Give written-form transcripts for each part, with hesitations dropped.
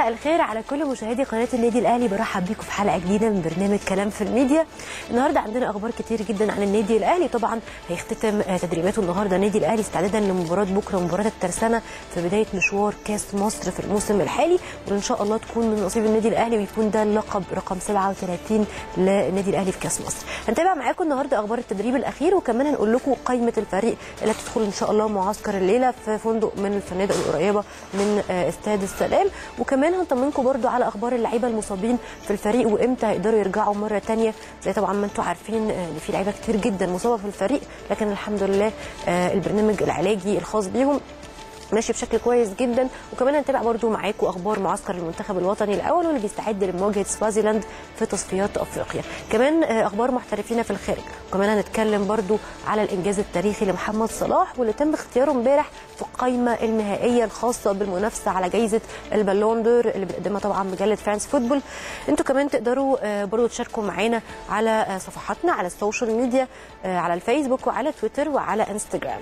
مساء الخير على كل مشاهدي قناه النادي الاهلي. برحب بيكم في حلقه جديده من برنامج كلام في الميديا. النهارده عندنا اخبار كتير جدا عن النادي الاهلي. طبعا هيختتم تدريباته النهارده النادي الاهلي استعدادا لمباراه بكره ومباراه الترسانه في بدايه مشوار كاس مصر في الموسم الحالي، وان شاء الله تكون من نصيب النادي الاهلي ويكون ده اللقب رقم 37 للنادي الاهلي في كاس مصر. هنتابع معاكم النهارده اخبار التدريب الاخير، وكمان هنقول لكم قائمه الفريق اللي هتدخل ان شاء الله معسكر الليله في فندق من الفنادق القريبه من استاد السلام، وكمان هنطمنكم برضو على اخبار اللعيبه المصابين في الفريق وامتى هيقدروا يرجعوا مره ثانيه. زي طبعا ما انتم عارفين ان في لعيبه كتير جدا مصابه في الفريق، لكن الحمد لله البرنامج العلاجي الخاص بيهم ماشي بشكل كويس جدا. وكمان هنتابع برضو معاكم اخبار معسكر المنتخب الوطني الاول واللي بيستعد لمواجهه سوازيلاند في تصفيات افريقيا، كمان اخبار محترفين في الخارج، وكمان هنتكلم برضو على الانجاز التاريخي لمحمد صلاح واللي تم اختياره امبارح في القائمه النهائيه الخاصه بالمنافسه على جائزه البالون دور اللي بتقدمها طبعا مجله فرانس فوتبول. انتوا كمان تقدروا برضو تشاركوا معانا على صفحاتنا على السوشيال ميديا، على الفيسبوك وعلى تويتر وعلى انستجرام.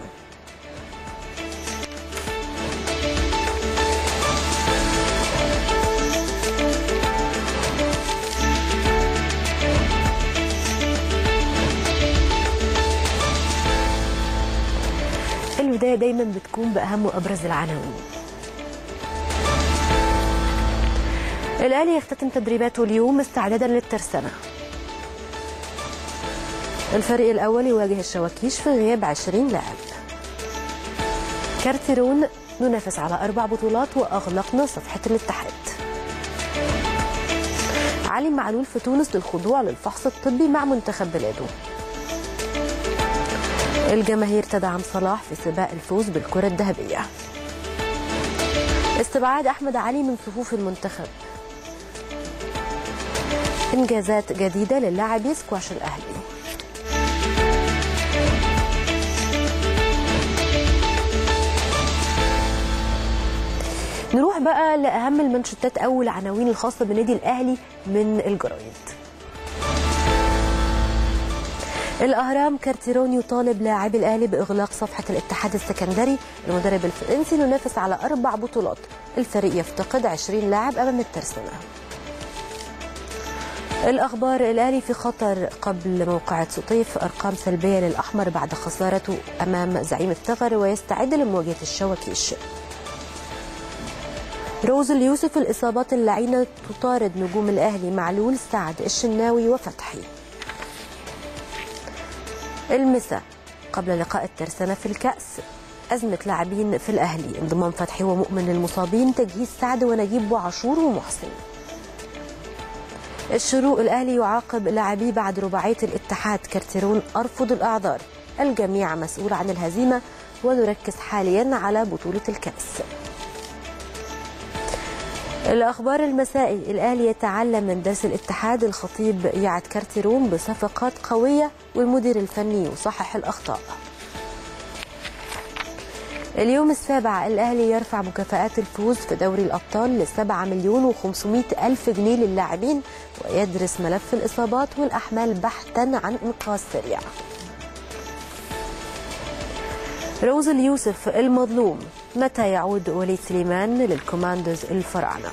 البداية دايما بتكون بأهم وأبرز العناوين. الأهلي يختتم تدريباته اليوم استعدادا للترسانة. الفريق الأول يواجه الشواكيش في غياب 20 لاعب. كارتيرون ننافس على 4 بطولات وأغلقنا صفحة الاتحاد. علي معلول في تونس للخضوع للفحص الطبي مع منتخب بلاده. الجماهير تدعم صلاح في سباق الفوز بالكرة الذهبية. استبعاد أحمد علي من صفوف المنتخب. إنجازات جديدة للاعب سكواش الأهلي. نروح بقى لأهم المنشطات أو العناوين الخاصة بالنادي الأهلي من الجرايد. الأهرام كارتيرون يطالب لاعب الأهلي بإغلاق صفحة الاتحاد السكندري. المدرب الفرنسي ننافس على 4 بطولات. الفريق يفتقد 20 لاعب أمام الترسانة. الأخبار: الأهلي في خطر قبل موقعة سطيف، أرقام سلبية للأحمر بعد خسارته أمام زعيم الثغر ويستعد لمواجهة الشواكيش. روز اليوسف: الإصابات اللعينة تطارد نجوم الأهلي معلول سعد الشناوي وفتحي. المساء: قبل لقاء الترسانة في الكأس أزمة لاعبين في الأهلي، انضمام فتحي ومؤمن للمصابين، تجهيز سعد ونجيب وعاشور ومحسن. الشروق: الأهلي يعاقب لاعبيه بعد رباعية الاتحاد، كارتيرون أرفض الأعذار، الجميع مسؤول عن الهزيمة ونركز حاليا على بطولة الكأس. الأخبار: المسائي: الأهلي يتعلم من درس الاتحاد، الخطيب يعد كارتيرون بصفقات قوية والمدير الفني يصحح الأخطاء. اليوم السابع: الأهلي يرفع مكافآت الفوز في دوري الأبطال ل7,500,000 جنيه للاعبين، ويدرس ملف الإصابات والأحمال بحثا عن إنقاذ سريع. روز اليوسف: المظلوم، متى يعود وليد سليمان للكوماندوز الفراعنة؟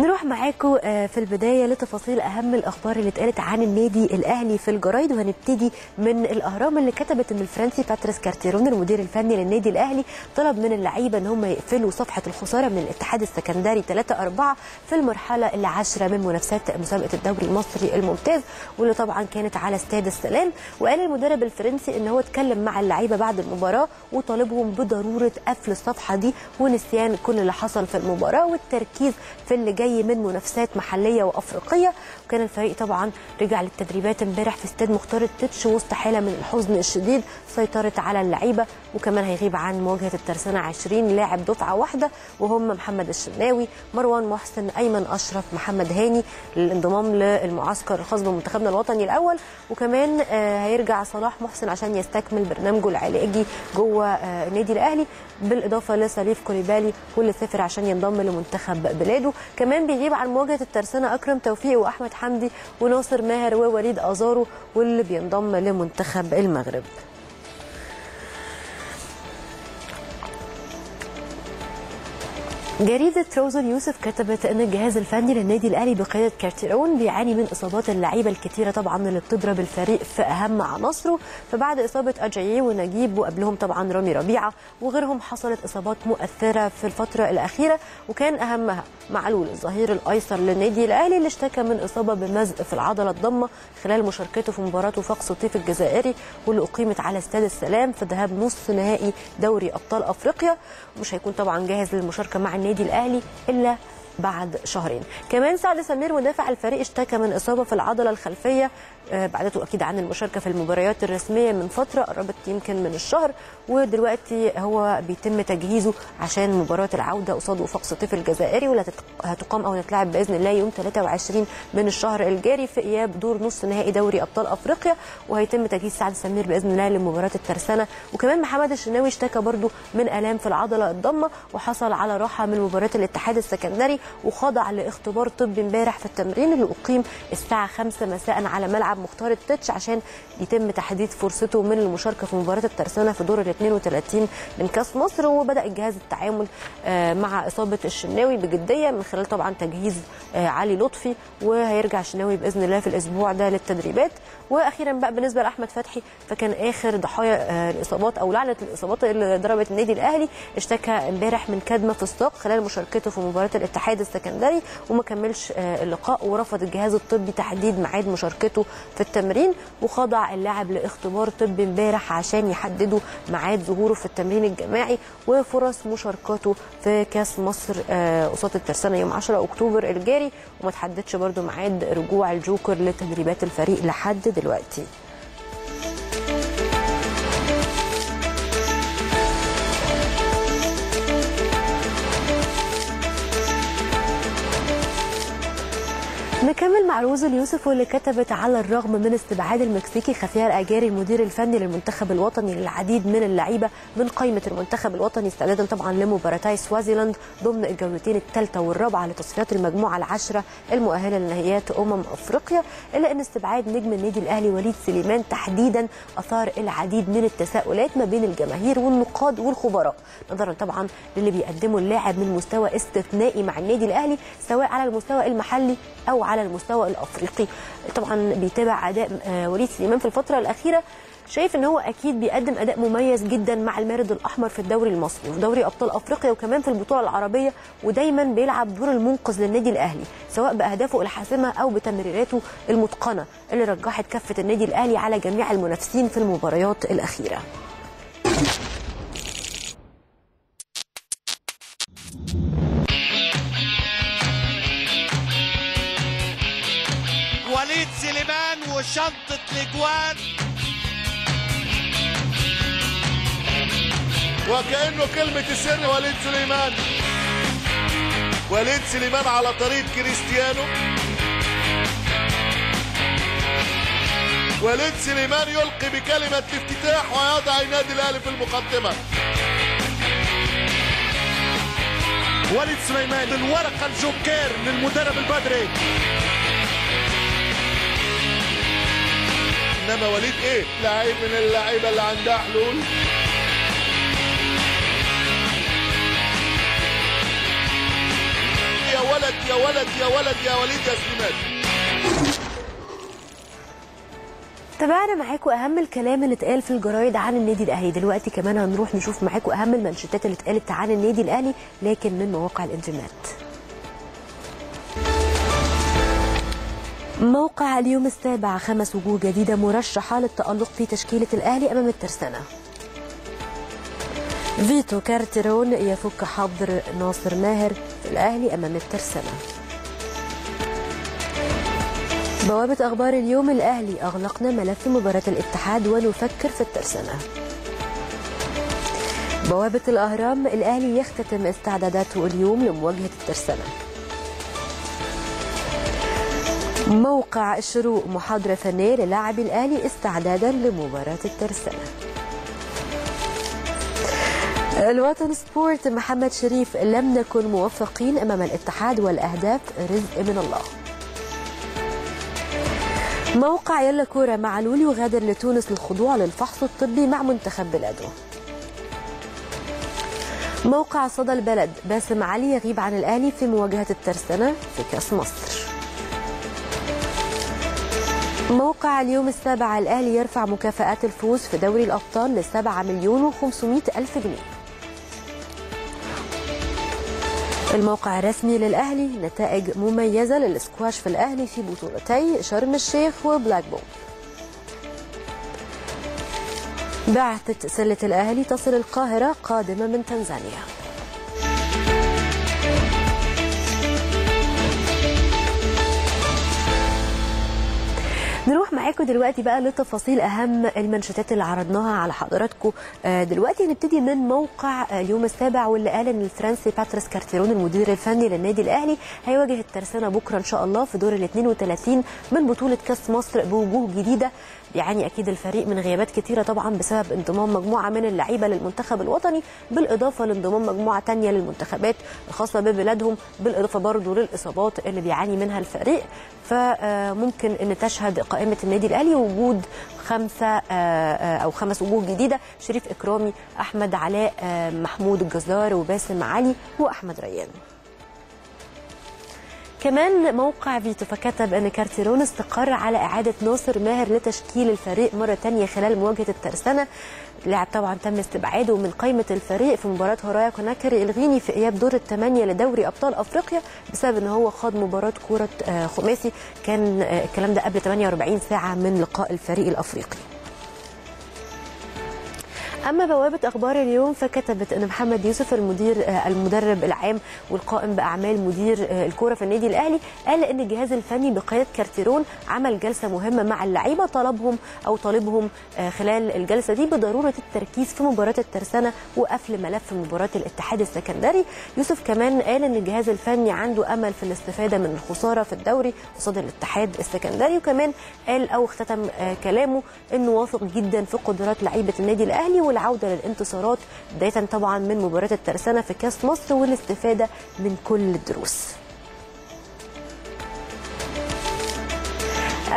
نروح معاكم في البداية لتفاصيل أهم الأخبار اللي اتقالت عن النادي الأهلي في الجرايد، وهنبتدي من الأهرام اللي كتبت إن الفرنسي باتريس كارتيرون المدير الفني للنادي الأهلي طلب من اللعيبة إن هم يقفلوا صفحة الخسارة من الاتحاد السكندري 3-4 في المرحلة ال10 من منافسات مسابقة الدوري المصري الممتاز، واللي طبعا كانت على استاد السلام. وقال المدرب الفرنسي إن هو اتكلم مع اللعيبة بعد المباراة وطالبهم بضرورة قفل الصفحة دي ونسيان كل اللي حصل في المباراة والتركيز في اللي جاي من منافسات محليه وافريقيه. وكان الفريق طبعا رجع للتدريبات امبارح في استاد مختار التتش وسط حاله من الحزن الشديد سيطرت على اللعيبه، وكمان هيغيب عن مواجهه الترسانه 20 لاعب دفعه واحده، وهم محمد الشناوي، مروان محسن، ايمن اشرف، محمد هاني، للانضمام للمعسكر الخاص بمنتخبنا الوطني الاول. وكمان هيرجع صلاح محسن عشان يستكمل برنامجه العلاجي جوه النادي الاهلي، بالاضافه لسليف كوليبالي واللي سافر عشان ينضم لمنتخب بلاده. كمان بيغيب عن مواجهه الترسانه اكرم توفيق واحمد حمدي وناصر ماهر ووليد ازارو واللي بينضم لمنتخب المغرب. جريدة روزن يوسف كتبت ان الجهاز الفني للنادي الاهلي بقياده كارتيرون بيعاني من اصابات اللعيبه الكتيره طبعا اللي بتضرب الفريق في اهم عناصره، فبعد اصابه اجاييه ونجيب وقبلهم طبعا رامي ربيعه وغيرهم حصلت اصابات مؤثره في الفتره الاخيره، وكان اهمها معلول الظهير الايسر للنادي الاهلي اللي اشتكى من اصابه بمزق في العضله الضمه خلال مشاركته في مباراه وفاق سطيف الجزائري واللي اقيمت على استاد السلام في ذهاب نصف نهائي دوري ابطال افريقيا، مش هيكون طبعا جاهز للمشاركه مع النادي الاهلي الا بعد شهرين. كمان سعد سمير مدافع الفريق اشتكى من اصابه في العضله الخلفيه بعدته اكيد عن المشاركه في المباريات الرسميه من فتره قربت يمكن من الشهر، ودلوقتي هو بيتم تجهيزه عشان مباراه العوده قصاد وفاق سطيف الجزائري واللي هتقام او هتتلعب باذن الله يوم 23 من الشهر الجاري في اياب دور نصف نهائي دوري ابطال افريقيا، وهيتم تجهيز سعد سمير باذن الله لمباراه الترسانه. وكمان محمد الشناوي اشتكى برده من الام في العضله الضمه وحصل على راحه من مباراه الاتحاد السكندري وخضع لاختبار طبي امبارح في التمرين اللي اقيم الساعه 5 مساء على ملعب مختار التتش عشان يتم تحديد فرصته من المشاركه في مباراه الترسانه في دور ال 32 من كاس مصر. وبدا الجهاز التعامل مع اصابه الشناوي بجديه من خلال طبعا تجهيز علي لطفي، وهيرجع الشناوي باذن الله في الاسبوع ده للتدريبات. واخيرا بقى بالنسبه لاحمد فتحي فكان اخر ضحايا الاصابات او لعنه الاصابات اللي ضربت النادي الاهلي، اشتكى امبارح من كدمه في الساق خلال مشاركته في مباراه الاتحاد السكندري وما كملش اللقاء، ورفض الجهاز الطبي تحديد ميعاد مشاركته في التمرين، وخضع اللاعب لاختبار طبي امبارح عشان يحددوا ميعاد ظهوره في التمرين الجماعي وفرص مشاركته في كاس مصر قصاد الترسانه يوم 10 اكتوبر الجاري، وما تحددش برده ميعاد رجوع الجوكر لتدريبات الفريق لحد دلوقتي. نكمل مع روزن يوسف واللي كتبت على الرغم من استبعاد المكسيكي خافيير اجاري المدير الفني للمنتخب الوطني للعديد من اللعيبه من قائمه المنتخب الوطني استعدادا طبعا لمباراتي سوازيلاند ضمن الجولتين الثالثه والرابعه لتصفيات المجموعه العشره المؤهله لنهائيات افريقيا، الا ان استبعاد نجم النادي الاهلي وليد سليمان تحديدا اثار العديد من التساؤلات ما بين الجماهير والنقاد والخبراء، نظرا طبعا للي بيقدمه اللاعب من مستوى استثنائي مع النادي الاهلي سواء على المستوى المحلي او على المستوى الافريقي. طبعا بيتابع اداء وليد سليمان في الفتره الاخيره، شايف ان هو اكيد بيقدم اداء مميز جدا مع المارد الاحمر في الدوري المصري وفي دوري ابطال افريقيا وكمان في البطوله العربيه، ودايما بيلعب دور المنقذ للنادي الاهلي سواء باهدافه الحاسمه او بتمريراته المتقنه اللي رجحت كفه النادي الاهلي على جميع المنافسين في المباريات الاخيره. وليد سليمان وشنطة الاجوان وكأنه كلمة السر وليد سليمان. وليد سليمان على طريق كريستيانو، وليد سليمان يلقي بكلمة الافتتاح ويضع النادي الاهلي في المقدمة. وليد سليمان الورقة الجوكير للمدرب البدري، انما وليد ايه؟ لعيب من اللعيبه اللي عندها حلول. يا ولد يا ولد يا ولد يا وليد يا سليمان. تابعنا معاكم اهم الكلام اللي اتقال في الجرايد عن النادي الاهلي، دلوقتي كمان هنروح نشوف معاكم اهم المنشطات اللي اتقالت عن النادي الاهلي لكن من مواقع الانترنت. موقع اليوم السابع، 5 وجوه جديدة مرشحة للتألق في تشكيلة الأهلي أمام الترسانة. فيتو كارتيرون يفك حظر ناصر ماهر في الأهلي أمام الترسانة. بوابة أخبار اليوم، الأهلي أغلقنا ملف مباراة الاتحاد ونفكر في الترسانة. بوابة الأهرام، الأهلي يختتم استعداداته اليوم لمواجهة الترسانة. موقع الشروق، محاضرة فنية للاعبي الأهلي استعدادا لمباراة الترسانة. الوطن سبورت، محمد شريف لم نكن موفقين أمام الاتحاد والأهداف رزق من الله. موقع يلا كورة، معلول يغادر لتونس للخضوع للفحص الطبي مع منتخب بلاده. موقع صدى البلد، باسم علي يغيب عن الأهلي في مواجهة الترسانة في كأس مصر. موقع اليوم السابع، الأهلي يرفع مكافآت الفوز في دوري الأبطال ل 7,500,000 جنيه. الموقع الرسمي للأهلي، نتائج مميزة للسكواش في الأهلي في بطولتي شرم الشيخ وبلاك بول. بعثة سلة الأهلي تصل القاهرة قادمة من تنزانيا. نروح معاكم دلوقتي بقى لتفاصيل اهم المنشطات اللي عرضناها على حضراتكم. دلوقتي هنبتدي من موقع اليوم السابع، واللي قال ان الفرنسي باتريس كارتيرون المدير الفني للنادي الاهلي هيواجه الترسانه بكره ان شاء الله في دور ال 32 من بطوله كاس مصر بوجوه جديده. يعني اكيد الفريق من غيابات كتيره طبعا بسبب انضمام مجموعه من اللعيبه للمنتخب الوطني، بالاضافه لانضمام مجموعه ثانيه للمنتخبات الخاصه ببلادهم، بالاضافه برضه للاصابات اللي بيعاني منها الفريق. فممكن ان تشهد قائمه النادي الاهلي وجود خمس وجوه جديده: شريف اكرامي، احمد علاء، محمود الجزار، وباسم علي، واحمد ريان. كمان موقع فيتو فكتب ان كارتيرون استقر على اعاده ناصر ماهر لتشكيل الفريق مره ثانيه خلال مواجهه الترسانه. اللاعب طبعا تم استبعاده من قائمه الفريق في مباراه هرايا كوناكري الغيني في اياب دور ال8 لدوري ابطال افريقيا بسبب ان هو خاض مباراه كره خماسي. كان الكلام ده قبل 48 ساعه من لقاء الفريق الافريقي. أما بوابة أخبار اليوم فكتبت أن محمد يوسف المدرب العام والقائم بأعمال مدير الكورة في النادي الأهلي قال أن الجهاز الفني بقيادة كارتيرون عمل جلسة مهمة مع اللعيبة، طالبهم خلال الجلسة دي بضرورة التركيز في مباراة الترسانة وقفل ملف مباراة الاتحاد السكندري. يوسف كمان قال أن الجهاز الفني عنده أمل في الاستفادة من الخسارة في الدوري قصاد الاتحاد السكندري، وكمان قال أو اختتم كلامه أنه واثق جدا في قدرات لعيبة النادي الأهلي العودة للانتصارات، بداية طبعا من مباراة الترسانة في كأس مصر والاستفادة من كل الدروس.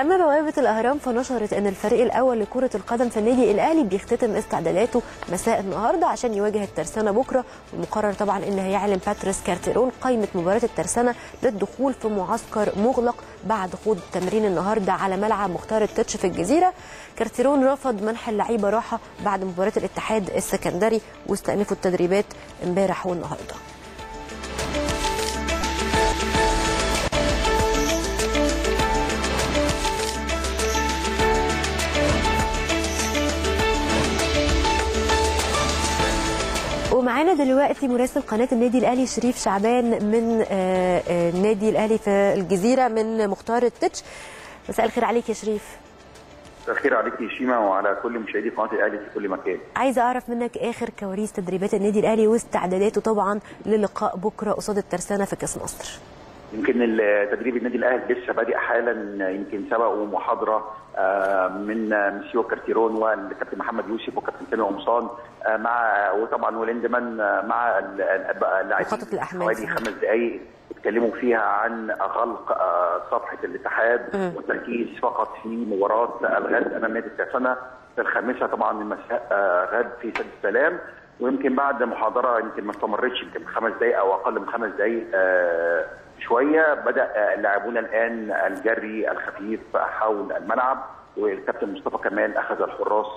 أما بوابة الأهرام فنشرت أن الفريق الأول لكرة القدم في النادي الأهلي بيختتم استعداداته مساء النهارده عشان يواجه الترسانة بكرة، ومقرر طبعا أن هيعلن باتريس كارتيرون قائمة مباراة الترسانة للدخول في معسكر مغلق بعد خوض التمرين النهارده على ملعب مختار التتش في الجزيرة. كارتيرون رفض منح اللعيبة راحة بعد مباراة الاتحاد السكندري، واستأنفوا التدريبات امبارح والنهارده. معانا دلوقتي مراسل قناة النادي الأهلي شريف شعبان من النادي الأهلي في الجزيرة من مختار التتش. مساء الخير عليك يا شريف. مساء الخير عليك يا شيما وعلى كل مشاهدي قناة الأهلي في كل مكان. عايزة أعرف منك آخر كواليس تدريبات النادي الأهلي واستعداداته طبعا للقاء بكرة قصاد الترسانة في كأس مصر. يمكن تدريب النادي الاهلي لسه بادئ حالا، يمكن سبقوا محاضره من مسيو كارتيرون والكابتن محمد يوسف والكابتن سامي قمصان مع وطبعا وليندمان مع اللاعبين حوالي 5 دقائق اتكلموا فيها عن غلق صفحه الاتحاد والتركيز فقط في مباراه الغد امام نادي الترسانه في 5 طبعا من مساء غد في سد السلام. ويمكن بعد محاضره يمكن ما استمرتش يمكن 5 دقائق او اقل من 5 دقائق شويه بدأ اللاعبون الآن الجري الخفيف حول الملعب، والكابتن مصطفى كمال أخذ الحراس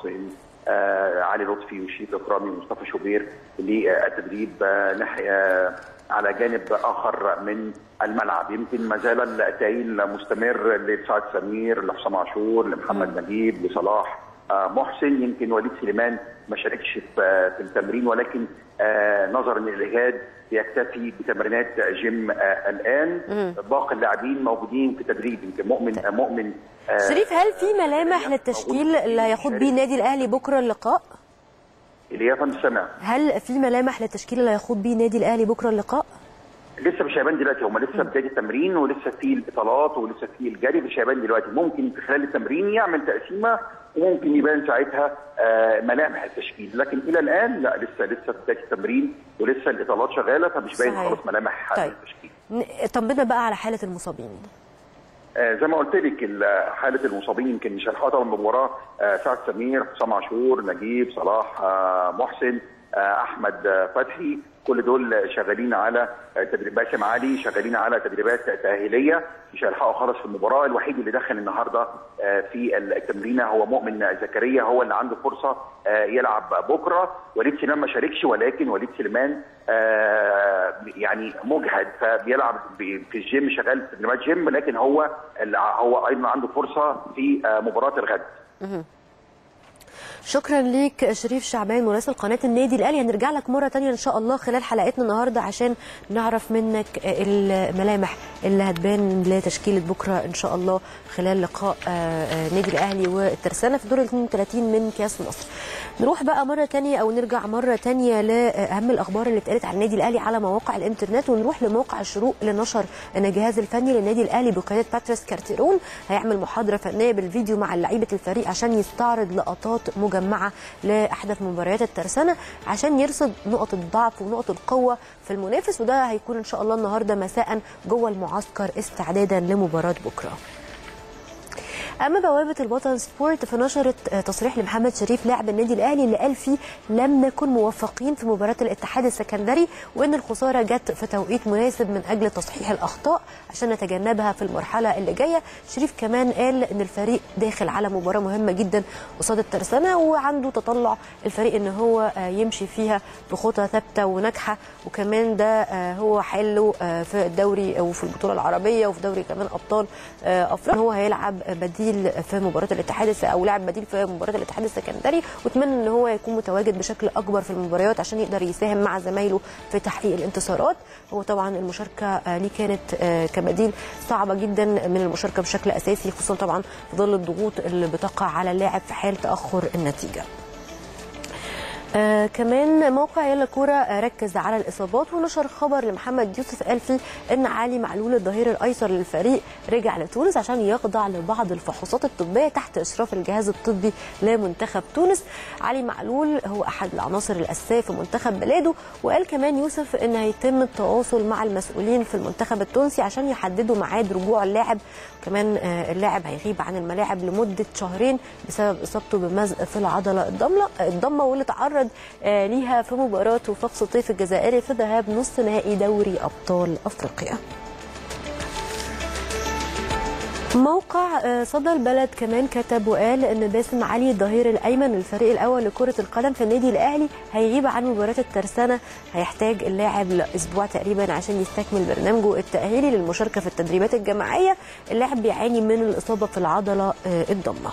علي لطفي وشيف إكرامي ومصطفى شوبير للتدريب ناحية على جانب آخر من الملعب. يمكن ما زال التأهيل مستمر لسعد سمير، لحسام عاشور، لمحمد نجيب، لصلاح محسن. يمكن وليد سليمان ما شاركش في التمرين، ولكن نظرا للإجهاد بيكتفي بتمرينات جيم الآن. باقي اللاعبين موجودين في تدريب. يمكن مؤمن شريف، هل في ملامح للتشكيل اللي هياخد بيه النادي الأهلي بكرة اللقاء؟ اللي هي فندم سامع، هل في ملامح للتشكيل اللي هياخد بيه النادي الأهلي بكرة اللقاء؟ لسه مش هيبان دلوقتي، هم لسه بداية التمرين ولسه في الإطالات ولسه في الجري، مش هيبان دلوقتي. ممكن في خلال التمرين يعمل تقسيمة وممكن يبان ساعتها ملامح التشكيل، لكن الى الان لا، لسه بدايه التمرين ولسه الاطالات شغاله، فمش باين خالص ملامح التشكيل. طمنا بقى على حاله المصابين. زي ما قلت لك حاله المصابين يمكن شرحها طبعا بالمباراه سعد سمير، حسام عاشور، نجيب، صلاح، محسن، احمد فتحي. كل دول شغالين على تدريبات. باسم علي شغالين على تدريبات تاهيليه، مش هيلحقوا خالص في المباراه. الوحيد اللي دخل النهارده في التمرين هو مؤمن زكريا، هو اللي عنده فرصه يلعب بكره. وليد سليمان ما شاركش، ولكن وليد سليمان يعني مجهد، فبيلعب في الجيم، شغال في تدريبات جيم، لكن هو ايضا عنده فرصه في مباراه الغد. شكرا ليك شريف شعبان مراسل قناة النادي الأهلي. هنرجع لك مرة تانية إن شاء الله خلال حلقتنا النهاردة عشان نعرف منك الملامح اللي هتبان لتشكيلة بكرة إن شاء الله خلال لقاء نادي الأهلي والترسانة في دور 32 من كأس مصر. نروح بقى مرة تانية أو نرجع مرة تانية لأهم الأخبار اللي اتقالت عن النادي الأهلي على مواقع الإنترنت، ونروح لموقع الشروق لنشر أن الجهاز الفني للنادي الأهلي بقيادة باتريس كارتيرون هيعمل محاضرة فنية بالفيديو مع لعيبة الفريق عشان يستعرض لقطات مجمعة لأحدث مباريات الترسانة عشان يرصد نقط الضعف ونقط القوة في المنافس، وده هيكون إن شاء الله النهاردة مساء جوه المعسكر استعدادا لمباراة بكرة. أما بوابة الوطن سبورت فنشرت تصريح لمحمد شريف لاعب النادي الأهلي اللي قال فيه لم نكن موفقين في مباراة الاتحاد السكندري، وإن الخسارة جت في توقيت مناسب من أجل تصحيح الأخطاء عشان نتجنبها في المرحلة اللي جاية. شريف كمان قال إن الفريق داخل على مباراة مهمة جدا قصاد الترسانة، وعنده تطلع الفريق إن هو يمشي فيها بخطة ثابتة وناجحة، وكمان ده هو حله في الدوري وفي البطولة العربية وفي دوري كمان أبطال أفريقيا. هو هيلعب بديل في مباراة الاتحاد او لاعب بديل في مباراة الاتحاد السكندري، واتمنى ان هو يكون متواجد بشكل اكبر في المباريات عشان يقدر يساهم مع زمايله في تحقيق الانتصارات. هو طبعا المشاركه ليه كانت كبديل صعبه جدا من المشاركه بشكل اساسي، خصوصا طبعا في ظل الضغوط اللي بتقع على اللاعب في حال تاخر النتيجه. كمان موقع يلا كوره ركز على الاصابات ونشر خبر لمحمد يوسف قال فيه ان علي معلول الظهير الايسر للفريق رجع لتونس عشان يخضع لبعض الفحوصات الطبيه تحت اشراف الجهاز الطبي لمنتخب تونس. علي معلول هو احد العناصر الاساسيه في منتخب بلاده، وقال كمان يوسف ان هيتم التواصل مع المسؤولين في المنتخب التونسي عشان يحددوا ميعاد رجوع اللاعب. كمان اللاعب هيغيب عن الملاعب لمده شهرين بسبب اصابته بمزق في العضله الضمه واللي تعرض ليها في مباراة وفاق سطيف الجزائري في ذهاب نصف نهائي دوري أبطال أفريقيا. موقع صدى البلد كمان كتب وقال ان باسم علي الظهير الايمن للفريق الاول لكره القدم في النادي الاهلي هيغيب عن مباراه الترسانه، هيحتاج اللاعب لاسبوع تقريبا عشان يستكمل برنامجه التاهيلي للمشاركه في التدريبات الجماعيه. اللاعب بيعاني من الاصابه في العضله الضمه.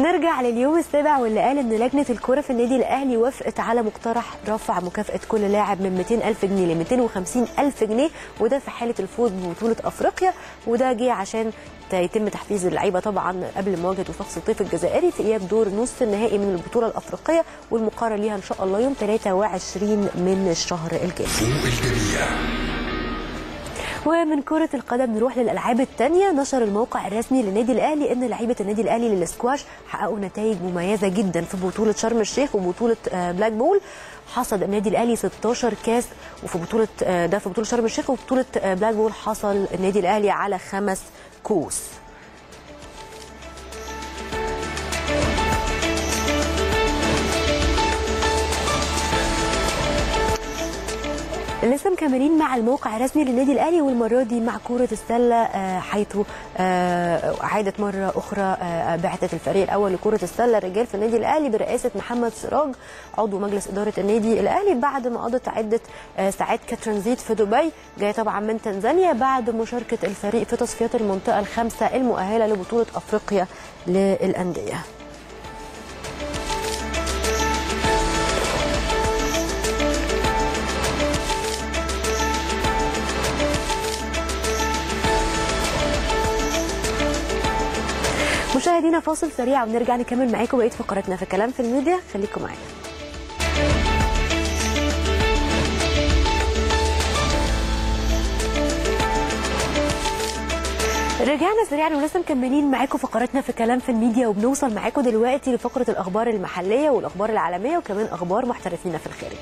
نرجع لليوم السابع واللي قال ان لجنه الكوره في النادي الاهلي وافقت على مقترح رفع مكافاه كل لاعب من 200,000 جنيه ل 250,000 جنيه، وده في حاله الفوز ببطوله افريقيا، وده جه عشان يتم تحفيز اللعيبه طبعا قبل مواجهه وفاق سطيف الجزائري في اياب دور نصف النهائي من البطوله الافريقيه، والمقارنه ليها ان شاء الله يوم 23 من الشهر الجاي. ومن كرة القدم نروح للألعاب الثانية. نشر الموقع الرسمي للنادي الأهلي أن لعيبة النادي الأهلي للاسكواش حققوا نتائج مميزة جدا في بطولة شرم الشيخ وبطولة بلاك بول. حصد النادي الأهلي 16 كاس، وفي بطولة ده في بطولة شرم الشيخ وبطولة بلاك بول حصل النادي الأهلي على 5 كؤوس. لسه مكملين مع الموقع الرسمي للنادي الاهلي، والمره دي مع كره السله، حيث عادت مره اخرى بعثه الفريق الاول لكره السله الرجال في النادي الاهلي برئاسه محمد سراج عضو مجلس اداره النادي الاهلي بعد ما قضت عده ساعات كترانزيت في دبي، جايه طبعا من تنزانيا، بعد مشاركه الفريق في تصفيات المنطقه ال5 المؤهله لبطوله افريقيا للانديه. مشاهدينا فاصل سريع ونرجع نكمل معاكم بقية فقراتنا في كلام في الميديا، خليكم معانا. رجعنا سريعا ولسه مكملين معاكم فقراتنا في كلام في الميديا، وبنوصل معاكم دلوقتي لفقرة الأخبار المحلية والأخبار العالمية وكمان أخبار محترفينا في الخارج.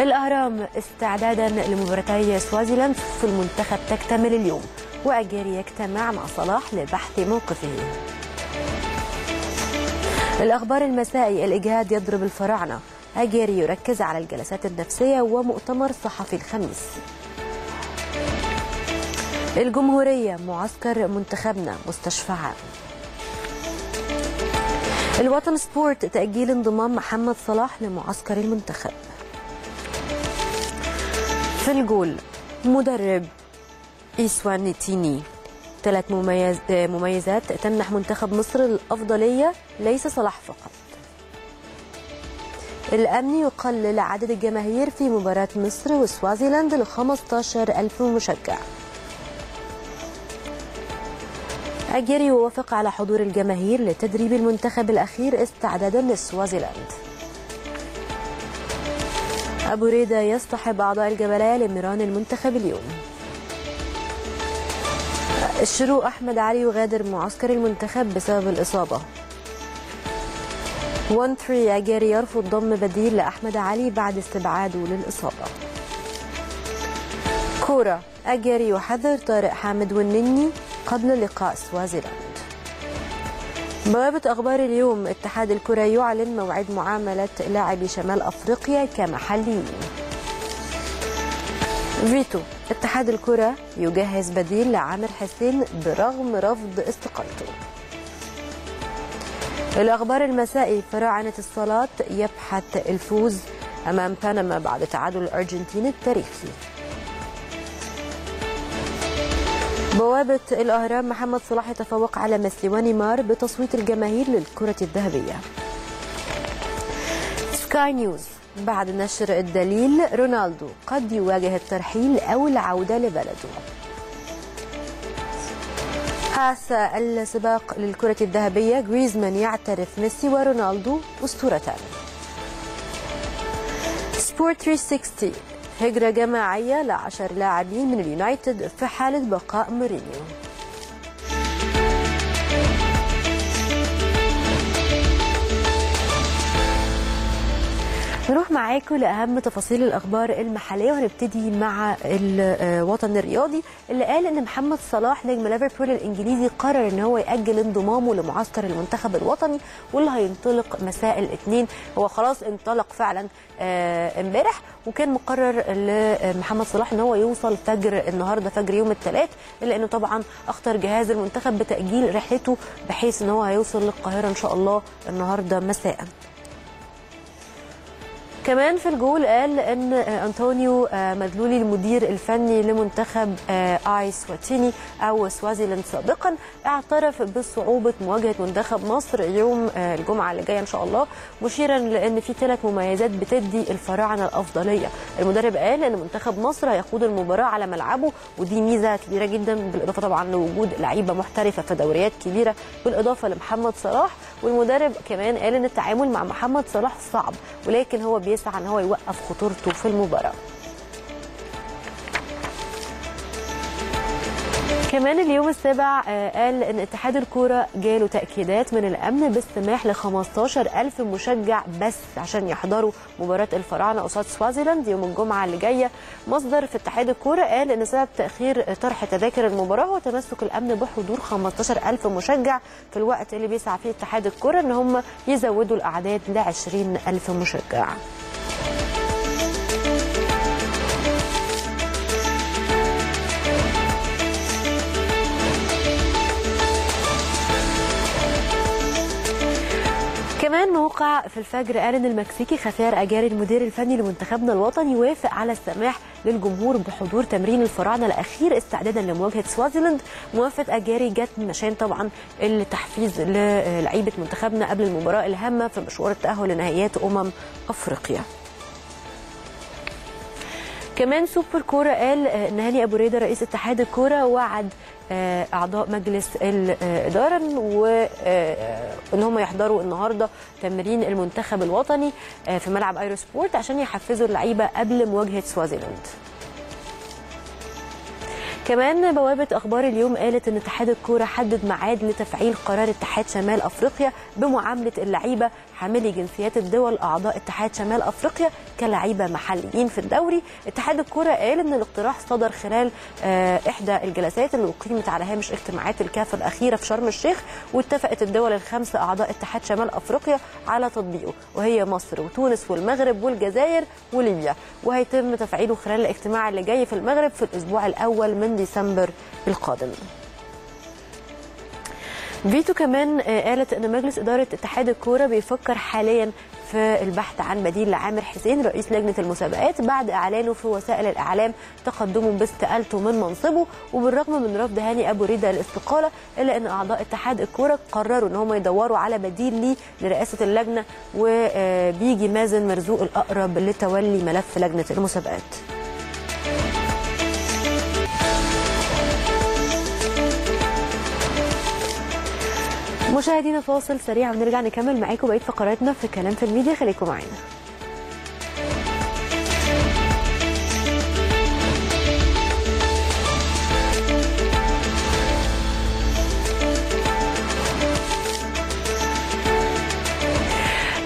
الأهرام استعدادا لمباراتي سوازيلاند في المنتخب تكتمل اليوم، وأجاري يجتمع مع صلاح لبحث موقفه. الأخبار المسائي: الإجهاد يضرب الفراعنة، اجاري يركز على الجلسات النفسية ومؤتمر صحفي الخميس. الجمهورية: معسكر منتخبنا مستشفى عام. الوطن سبورت: تأجيل انضمام محمد صلاح لمعسكر المنتخب. في الجول: مدرب إيسوان تيني، 3 مميزات تمنح منتخب مصر الأفضلية، ليس صلاح فقط. الأمن يقلل عدد الجماهير في مباراة مصر وسوازيلاند ل 15,000 مشجع. اجاري ووافق على حضور الجماهير لتدريب المنتخب الأخير استعدادا لسوازيلاند. أبو ريدة يصطحب أعضاء الجبلية لمران المنتخب اليوم. الشروق: أحمد علي يغادر معسكر المنتخب بسبب الإصابة. 1-3 اجاري يرفض ضم بديل لأحمد علي بعد استبعاده للإصابة. كورة: اجاري يحذر طارق حامد والنني قبل لقاء سوازيلاند. بوابة أخبار اليوم: اتحاد الكرة يعلن موعد معاملة لاعبي شمال أفريقيا كمحليين. فيتو: اتحاد الكرة يجهز بديل لعامر حسين برغم رفض استقالته. الأخبار المسائي: فراعنة الصالات يبحث الفوز أمام بنما بعد تعادل الأرجنتين التاريخي. بوابة الأهرام: محمد صلاح يتفوق على ميسي ونيمار بتصويت الجماهير للكرة الذهبية. سكاي نيوز: بعد نشر الدليل، رونالدو قد يواجه الترحيل أو العودة لبلده. حاس السباق للكرة الذهبية: جريزمان يعترف ميسي ورونالدو أسطورتان. سبورت 360: هجرة جماعية ل10 لاعبين من اليونايتد في حالة بقاء مورينيو. نروح معاكم لأهم تفاصيل الأخبار المحلية، وهنبتدي مع الوطن الرياضي اللي قال إن محمد صلاح نجم ليفربول الإنجليزي قرر إن هو يأجل انضمامه لمعسكر المنتخب الوطني واللي هينطلق مساء الاثنين. هو خلاص انطلق فعلا امبارح، وكان مقرر لمحمد صلاح إن هو يوصل فجر النهارده، فجر يوم الثلاث، إلا إنه طبعا أخطر جهاز المنتخب بتأجيل رحلته بحيث إن هو هيوصل للقاهرة إن شاء الله النهارده مساء. كمان في الجول قال ان أنطونيو مادولي المدير الفني لمنتخب ايسواتيني او سوازيلاند سابقا اعترف بصعوبة مواجهة منتخب مصر يوم الجمعة اللي جاية ان شاء الله، مشيرا لان في 3 مميزات بتدي الفراعنة الأفضلية. المدرب قال ان منتخب مصر هيخوض المباراة على ملعبه ودي ميزة كبيرة جدا، بالاضافة طبعا لوجود لعيبة محترفة في دوريات كبيرة بالاضافة لمحمد صلاح. والمدرب كمان قال ان التعامل مع محمد صلاح صعب، ولكن هو بيسعى ان هو يوقف خطورته في المباراة. كمان اليوم السابع قال ان اتحاد الكوره جاله تاكيدات من الامن بالسماح ل 15,000 مشجع بس عشان يحضروا مباراه الفراعنه قصاد سوازيلاند يوم الجمعه اللي جايه. مصدر في اتحاد الكوره قال ان سبب تاخير طرح تذاكر المباراه هو تمسك الامن بحضور 15,000 مشجع، في الوقت اللي بيسعى فيه اتحاد الكوره ان هم يزودوا الاعداد ل 20,000 مشجع. كمان موقع في الفجر قال ان المكسيكي خافيير اجاري المدير الفني لمنتخبنا الوطني وافق على السماح للجمهور بحضور تمرين الفراعنه الاخير استعدادا لمواجهه سوازيلاند. موافقه اجاري جت عشان طبعا التحفيز للعيبه منتخبنا قبل المباراه الهامه في مشوار التاهل لنهائيات افريقيا. كمان سوبر كوره قال ان هاني ابو ريده رئيس اتحاد الكوره وعد أعضاء مجلس الإدارة وإن هم يحضروا النهاردة تمرين المنتخب الوطني في ملعب أيرو سبورت عشان يحفزوا اللعيبة قبل مواجهة سوازيلاند. كمان بوابة أخبار اليوم قالت إن اتحاد الكورة حدد ميعاد لتفعيل قرار اتحاد شمال أفريقيا بمعاملة اللعيبة حاملي جنسيات الدول أعضاء اتحاد شمال أفريقيا كلاعيبة محليين في الدوري. اتحاد الكرة قال إن الاقتراح صدر خلال إحدى الجلسات اللي أقيمت على هامش اجتماعات الكاف الأخيرة في شرم الشيخ، واتفقت الدول الخمسة أعضاء اتحاد شمال أفريقيا على تطبيقه، وهي مصر وتونس والمغرب والجزائر وليبيا، وهيتم تفعيله خلال الاجتماع اللي جاي في المغرب في الأسبوع الأول من ديسمبر القادم. فيتو كمان قالت ان مجلس اداره اتحاد الكوره بيفكر حاليا في البحث عن بديل لعامر حسين رئيس لجنه المسابقات بعد اعلانه في وسائل الاعلام تقدمه باستقالته من منصبه، وبالرغم من رفض هاني ابو ريده للاستقاله الا ان اعضاء اتحاد الكوره قرروا ان هم يدوروا على بديل ليه لرئاسه اللجنه، وبيجي مازن مرزوق الاقرب لتولي ملف لجنه المسابقات. مشاهدينا فاصل سريع ونرجع نكمل معاكم بقية فقراتنا في كلام في الميديا، خليكم معانا.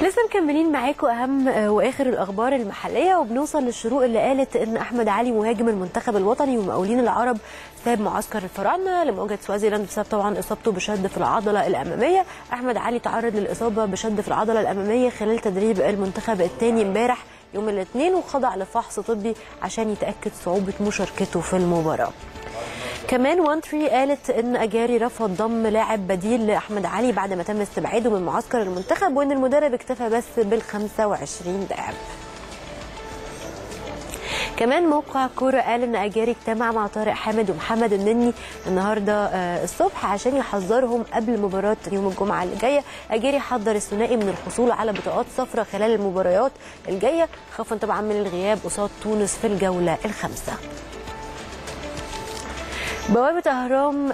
لسه مكملين معاكم اهم واخر الاخبار المحليه، وبنوصل للشروق اللي قالت ان احمد علي مهاجم المنتخب الوطني ومقاولين العرب ساب معسكر الفراعنه لمواجهه سوازيلاند بسبب طبعا اصابته بشد في العضله الاماميه. احمد علي تعرض للاصابه بشد في العضله الاماميه خلال تدريب المنتخب الثاني امبارح يوم الاثنين، وخضع لفحص طبي عشان يتاكد صعوبه مشاركته في المباراه. كمان وان تري قالت ان اجاري رفض ضم لاعب بديل لاحمد علي بعد ما تم استبعاده من معسكر المنتخب، وان المدرب اكتفى بس بال25 لاعب. كمان موقع كوره قال ان اجاري اجتمع مع طارق حامد ومحمد النني النهارده الصبح عشان يحذرهم قبل مباراه يوم الجمعه اللي جايه. اجاري حذر الثنائي من الحصول على بطاقات صفراء خلال المباريات الجايه خوفا طبعا من الغياب قصاد تونس في الجوله الخامسة. بوابة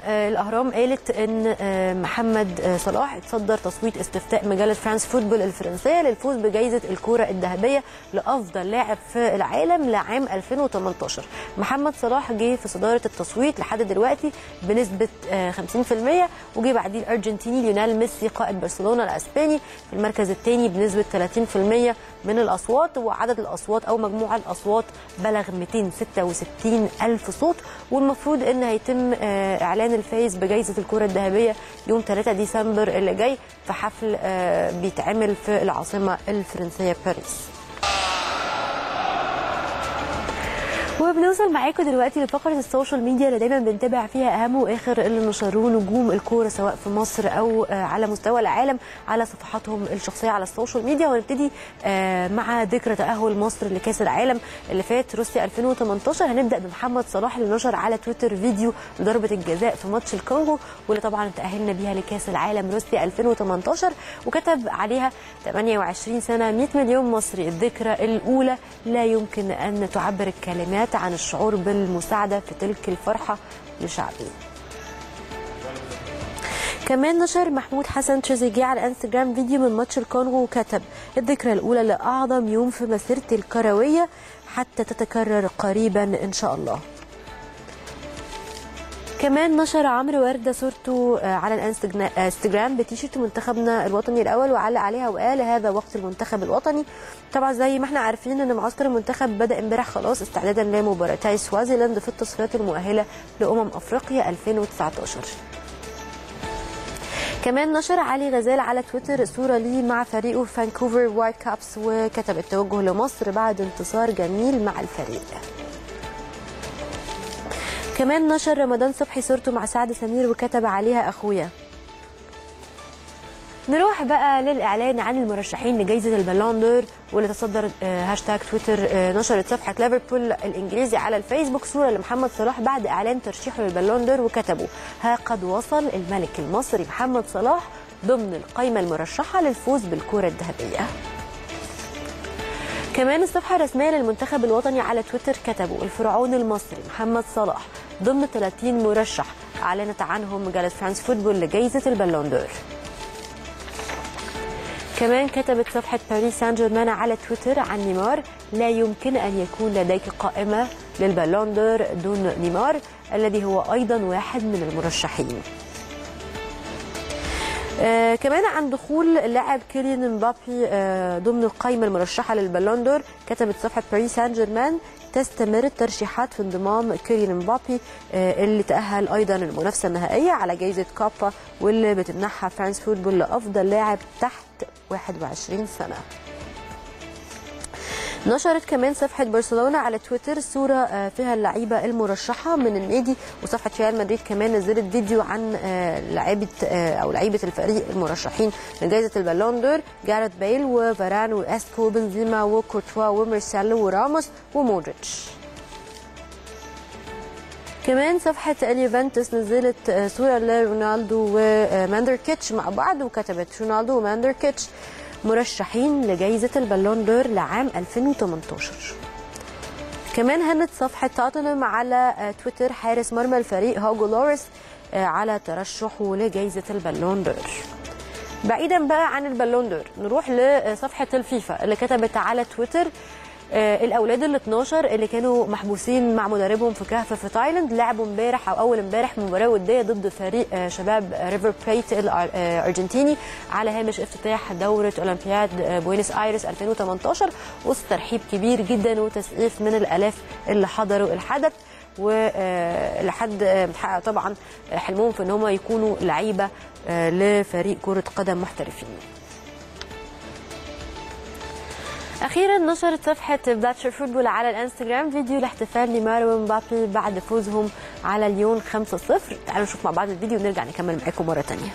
الأهرام قالت إن محمد صلاح اتصدر تصويت استفتاء مجلة فرانس فوتبول الفرنسية للفوز بجائزة الكرة الذهبية لأفضل لاعب في العالم لعام 2018. محمد صلاح جه في صدارة التصويت لحد دلوقتي بنسبة 50%، وجه بعديه الأرجنتيني ليونيل ميسي قائد برشلونة الأسباني في المركز الثاني بنسبة 30% من الأصوات، وعدد الأصوات أو مجموع الأصوات بلغ 266 ألف صوت، والمفروض إن هيتم إعلان الفائز بجائزة الكرة الذهبية يوم 3 ديسمبر اللي جاي في حفل بيتعمل في العاصمة الفرنسية باريس. وبنوصل معاكم دلوقتي لفقرة السوشيال ميديا اللي دايما بنتابع فيها أهم وآخر اللي نشروه نجوم الكورة سواء في مصر أو على مستوى العالم على صفحاتهم الشخصية على السوشيال ميديا، وهنبتدي مع ذكرى تأهل مصر لكأس العالم اللي فات روسيا 2018. هنبدأ بمحمد صلاح اللي نشر على تويتر فيديو لضربة الجزاء في ماتش الكونغو واللي طبعا تأهلنا بيها لكأس العالم روسيا 2018، وكتب عليها 28 سنة 100 مليون مصري، الذكرى الأولى لا يمكن أن تعبر الكلمات عن الشعور بالمساعدة في تلك الفرحة لشعبي. كمان نشر محمود حسن تشيزيجيه على انستجرام فيديو من ماتش الكونغو وكتب الذكرى الأولى لأعظم يوم في مسيرتي الكروية حتى تتكرر قريبا إن شاء الله. كمان نشر عمرو ورده صورته على الانستجرام بتيشيرت منتخبنا الوطني الاول وعلق عليها وقال هذا وقت المنتخب الوطني. طبعا زي ما احنا عارفين ان معسكر المنتخب بدا امبارح خلاص استعدادا لمباراتي سوازيلاند في التصفيات المؤهله افريقيا 2019. كمان نشر علي غزال على تويتر صوره ليه مع فريقه فانكوفر وايت كابس وكتب التوجه لمصر بعد انتصار جميل مع الفريق. كمان نشر رمضان صبحي صورته مع سعد سمير وكتب عليها أخويا. نروح بقى للإعلان عن المرشحين لجائزة البالون دور واللي تصدر هاشتاج تويتر نشرت صفحة ليفربول الإنجليزي على الفيسبوك صورة لمحمد صلاح بعد إعلان ترشيحه للبالون دور وكتبوا ها قد وصل الملك المصري محمد صلاح ضمن القائمة المرشحة للفوز بالكرة الذهبية. كمان الصفحة الرسمية للمنتخب الوطني على تويتر كتبوا الفرعون المصري محمد صلاح ضمن 30 مرشح أعلنت عنهم مجلة فرانس فوتبول لجائزة البالون دور. كمان كتبت صفحة باريس سان جيرمان على تويتر عن نيمار لا يمكن أن يكون لديك قائمة للبالون دور دون نيمار الذي هو أيضا واحد من المرشحين. كمان عن دخول اللاعب كيليان مبابي ضمن القائمه المرشحه للبالون دور، كتبت صفحه باريس سان جيرمان تستمر الترشيحات في انضمام كيليان مبابي اللي تأهل أيضا المنافسة النهائية على جائزة كابا واللي بتمنحها فرانس فوتبول لأفضل لاعب تحت 21 سنة. نشرت كمان صفحة برشلونة على تويتر صورة فيها اللعيبة المرشحة من النادي، وصفحة ريال مدريد كمان نزلت فيديو عن لعيبة الفريق المرشحين لجائزة البالون دور، جاريت بايل وفاران واسكو وبنزيما وكورتوا ومارسيلو وراموس ومودريتش. كمان صفحة اليوفنتوس نزلت صورة لرونالدو وماندركيتش مع بعض، وكتبت رونالدو وماندركيتش مرشحين لجائزة البالون دور لعام 2018. كمان هنت صفحة توتنهام على تويتر حارس مرمى الفريق هوجو لوريس على ترشحه لجائزة البالون دور. بعيدا بقى عن البالون دور نروح لصفحة الفيفا اللي كتبت على تويتر الاولاد ال12 اللي كانوا محبوسين مع مدربهم في كهف في تايلاند لعبوا امبارح او اول امبارح مباراه وديه ضد فريق شباب ريفر بليت الارجنتيني على هامش افتتاح دوره اولمبياد بوينس ايرس 2018 وسط ترحيب كبير جدا وتسقيف من الالاف اللي حضروا الحدث، ولحد حقق طبعا حلمهم في ان هم يكونوا لعيبه لفريق كره قدم محترفين. أخيرا نشرت صفحة باتر فوتبول على الانستجرام فيديو لاحتفال نيمار ومبابي بعد فوزهم على ليون 5-0. تعالوا نشوف مع بعض الفيديو ونرجع نكمل معاكم مرة تانية.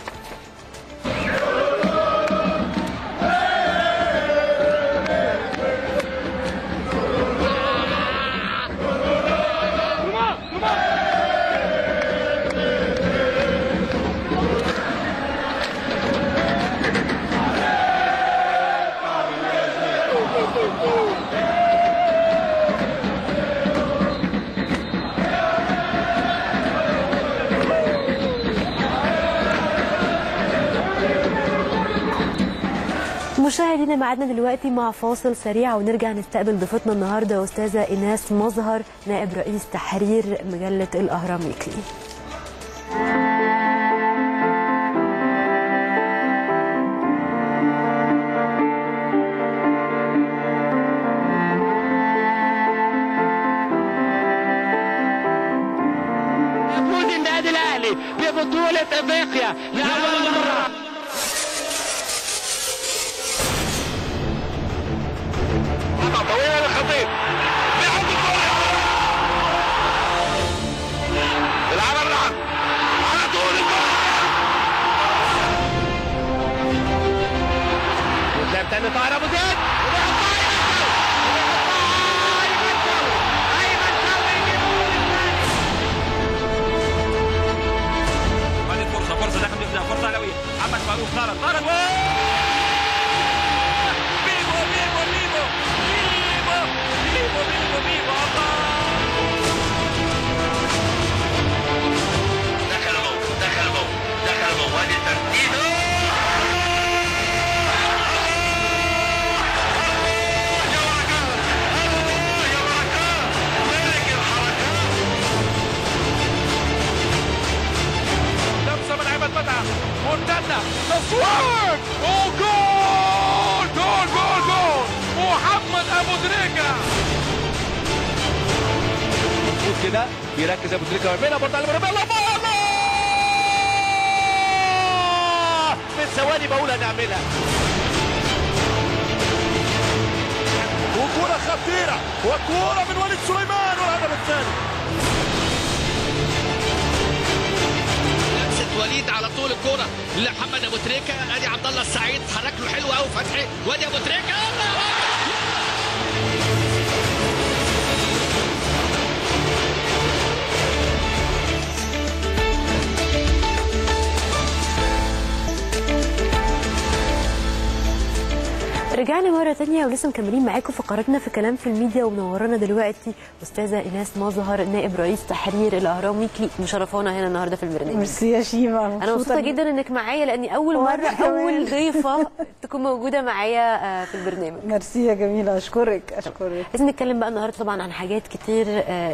مشاهدينا معادنا دلوقتي مع فاصل سريع ونرجع نستقبل ضيفتنا النهارده استاذه إيناس مظهر نائب رئيس تحرير مجله الأهرام ويكلي. يفوز النادي الأهلي ببطولة أفريقيا لأول مرة. طاهر ابو زيد وبيحطها، فرصه داخل بيفرق، فرصه علويه، محمد معلول طارت طارت بيبو بيبو بيبو بيبو بيبو بيبو بيبو دخل جول دخل جول دخل جول، وادي ترتيب مرتدة تصوير وجول جول جول جول محمد ابو تريكه. كده بيركز ابو تريكه ويرميها برضه على مرمى، الله من ثواني بقول هنعملها، وكوره خطيره وكوره من وليد سليمان والهدف الثاني. وليد على طول الكوره لمحمد ابو تريكه، ادي عبد الله السعيد حرك له حلو قوي فتحي، وادي ابو تريكه الله اكبر. رجعنا مرة تانية ولسه مكملين معاكم فقراتنا في كلام في الميديا، ومنورانا دلوقتي أستاذة إيناس مظهر نائب رئيس تحرير الأهرام ويكلي، مشرفانا هنا النهارده في البرنامج. ميرسي يا شيما، أنا مبسوطة جدا إنك معايا لأني أول مرة أول ضيفة تكون موجودة معايا في البرنامج. ميرسي يا جميلة، أشكرك أشكرك. لازم نتكلم بقى النهارده طبعا عن حاجات كتير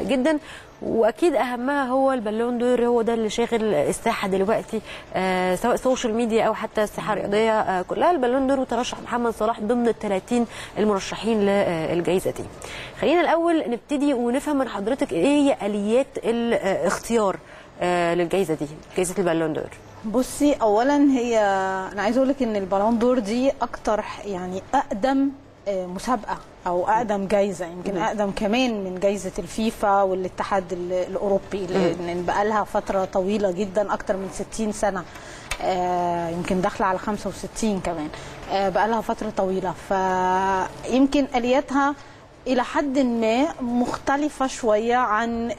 جدا، واكيد اهمها هو البالون دور، هو ده اللي شاغل الساحه دلوقتي، سواء سوشيال ميديا او حتى الساحه الرياضيه كلها. البالون دور وترشح محمد صلاح ضمن ال 30 المرشحين للجائزه دي. خلينا الاول نبتدي ونفهم من حضرتك ايه هي اليات الاختيار للجائزه دي، جائزه البالون دور. بصي، اولا هي انا عايزه اقول لك ان البالون دور دي اكتر يعني اقدم مسابقه او اقدم جايزه، يمكن اقدم كمان من جايزه الفيفا والاتحاد الاوروبي، لان بقى لها فتره طويله جدا، اكتر من 60 سنه، يمكن داخله على 65 كمان، بقى لها فتره طويله. فيمكن الياتها الى حد ما مختلفه شويه عن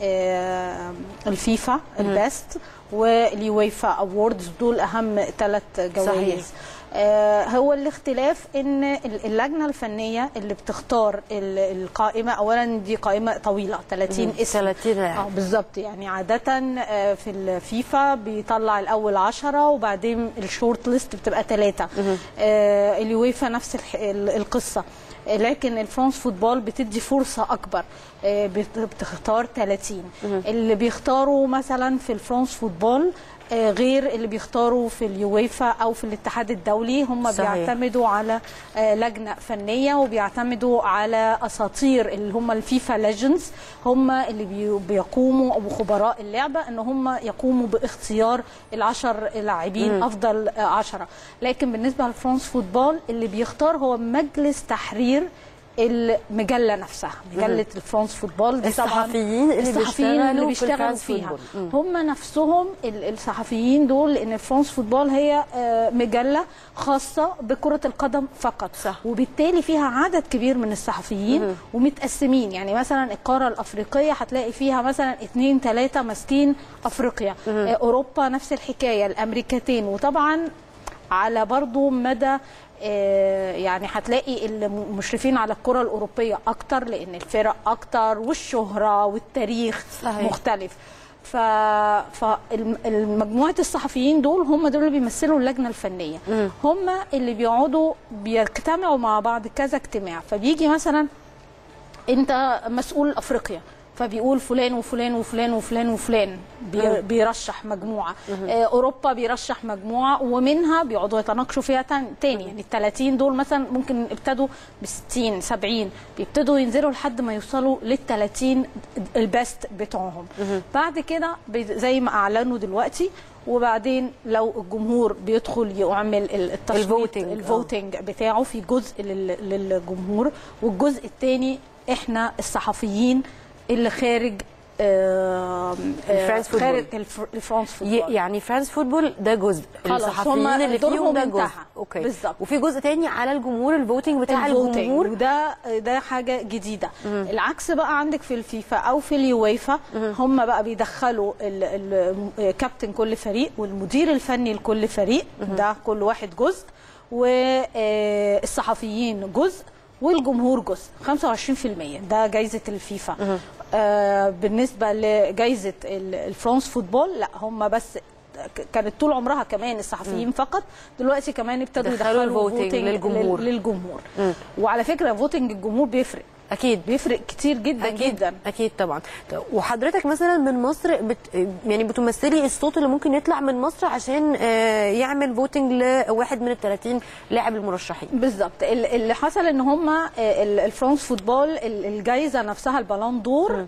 الفيفا البيست واليويفا اووردز، دول اهم ثلاث جوائز. هو الاختلاف ان اللجنه الفنيه اللي بتختار القائمه، اولا دي قائمه طويله 30 اسم 30 بالظبط، يعني عاده في الفيفا بيطلع الاول 10 وبعدين الشورت ليست بتبقى 3. اليويفا نفس القصه، لكن الفرانس فوتبول بتدي فرصه اكبر، بتختار 30. اللي بيختاروا مثلا في الفرانس فوتبول غير اللي بيختاروا في اليويفا او في الاتحاد الدولي، هم بيعتمدوا على لجنه فنيه وبيعتمدوا على اساطير اللي هم الفيفا ليجندز، هم اللي بيقوموا او خبراء اللعبه ان هم يقوموا باختيار ال10 لاعبين افضل 10. لكن بالنسبه لفرانس فوتبول اللي بيختار هو مجلس تحرير المجله نفسها، مجله الفرانس فوتبول دي طبعا الصحفيين اللي بيشتغلوا فيها هم نفسهم الصحفيين دول، لان الفرانس فوتبول هي مجله خاصه بكره القدم فقط، وبالتالي فيها عدد كبير من الصحفيين ومتقسمين. يعني مثلا القاره الافريقيه هتلاقي فيها مثلا 2 3 ماسكين افريقيا، اوروبا نفس الحكايه، الامريكتين. وطبعا على برضو مدى يعني هتلاقي المشرفين على الكرة الأوروبية أكتر، لأن الفرق أكتر والشهرة والتاريخ مختلف. فالمجموعة الصحفيين دول هم دول اللي بيمثلوا اللجنة الفنية، هم اللي بيقعدوا بيجتمعوا مع بعض كذا اجتماع، فبيجي مثلا أنت مسؤول أفريقيا فبيقول فلان وفلان وفلان وفلان وفلان بيرشح مجموعه، اوروبا بيرشح مجموعه، ومنها بيقعدوا يتناقشوا فيها تاني. يعني ال30 دول مثلا ممكن ابتدوا ب60 70 بيبتدوا ينزلوا لحد ما يوصلوا لل30 البست بتوعهم. بعد كده زي ما اعلنوا دلوقتي، وبعدين لو الجمهور بيدخل يعمل التصويت الفوتنج بتاعه، في جزء للجمهور والجزء الثاني احنا الصحفيين اللي خارج الفرانس فوتبول. يعني فرانس فوتبول ده جزء، الصحفيين اللي فيهم ده جزء، اوكي، وفي جزء تاني على الجمهور، الفوتنج بتاع الجمهور، وده حاجه جديده. العكس بقى عندك في الفيفا او في اليويفا، هم بقى بيدخلوا الكابتن كل فريق والمدير الفني لكل فريق، ده كل واحد جزء، والصحفيين جزء والجمهور جزء 25%، ده جايزه الفيفا. بالنسبه لجايزه الفرانس فوتبول لا، هم بس كانت طول عمرها كمان الصحفيين فقط، دلوقتي كمان ابتدوا يدخلوا فوتنج للجمهور. وعلى فكره فوتنج الجمهور بيفرق، اكيد بيفرق كتير جدا، أكيد جدا، اكيد طبعا. وحضرتك مثلا من مصر يعني بتمثلي الصوت اللي ممكن يطلع من مصر عشان يعمل فوتنج لواحد من ال30 لاعب المرشحين بالظبط. اللي حصل ان هم الفرانس فوتبول الجائزه نفسها البالون دور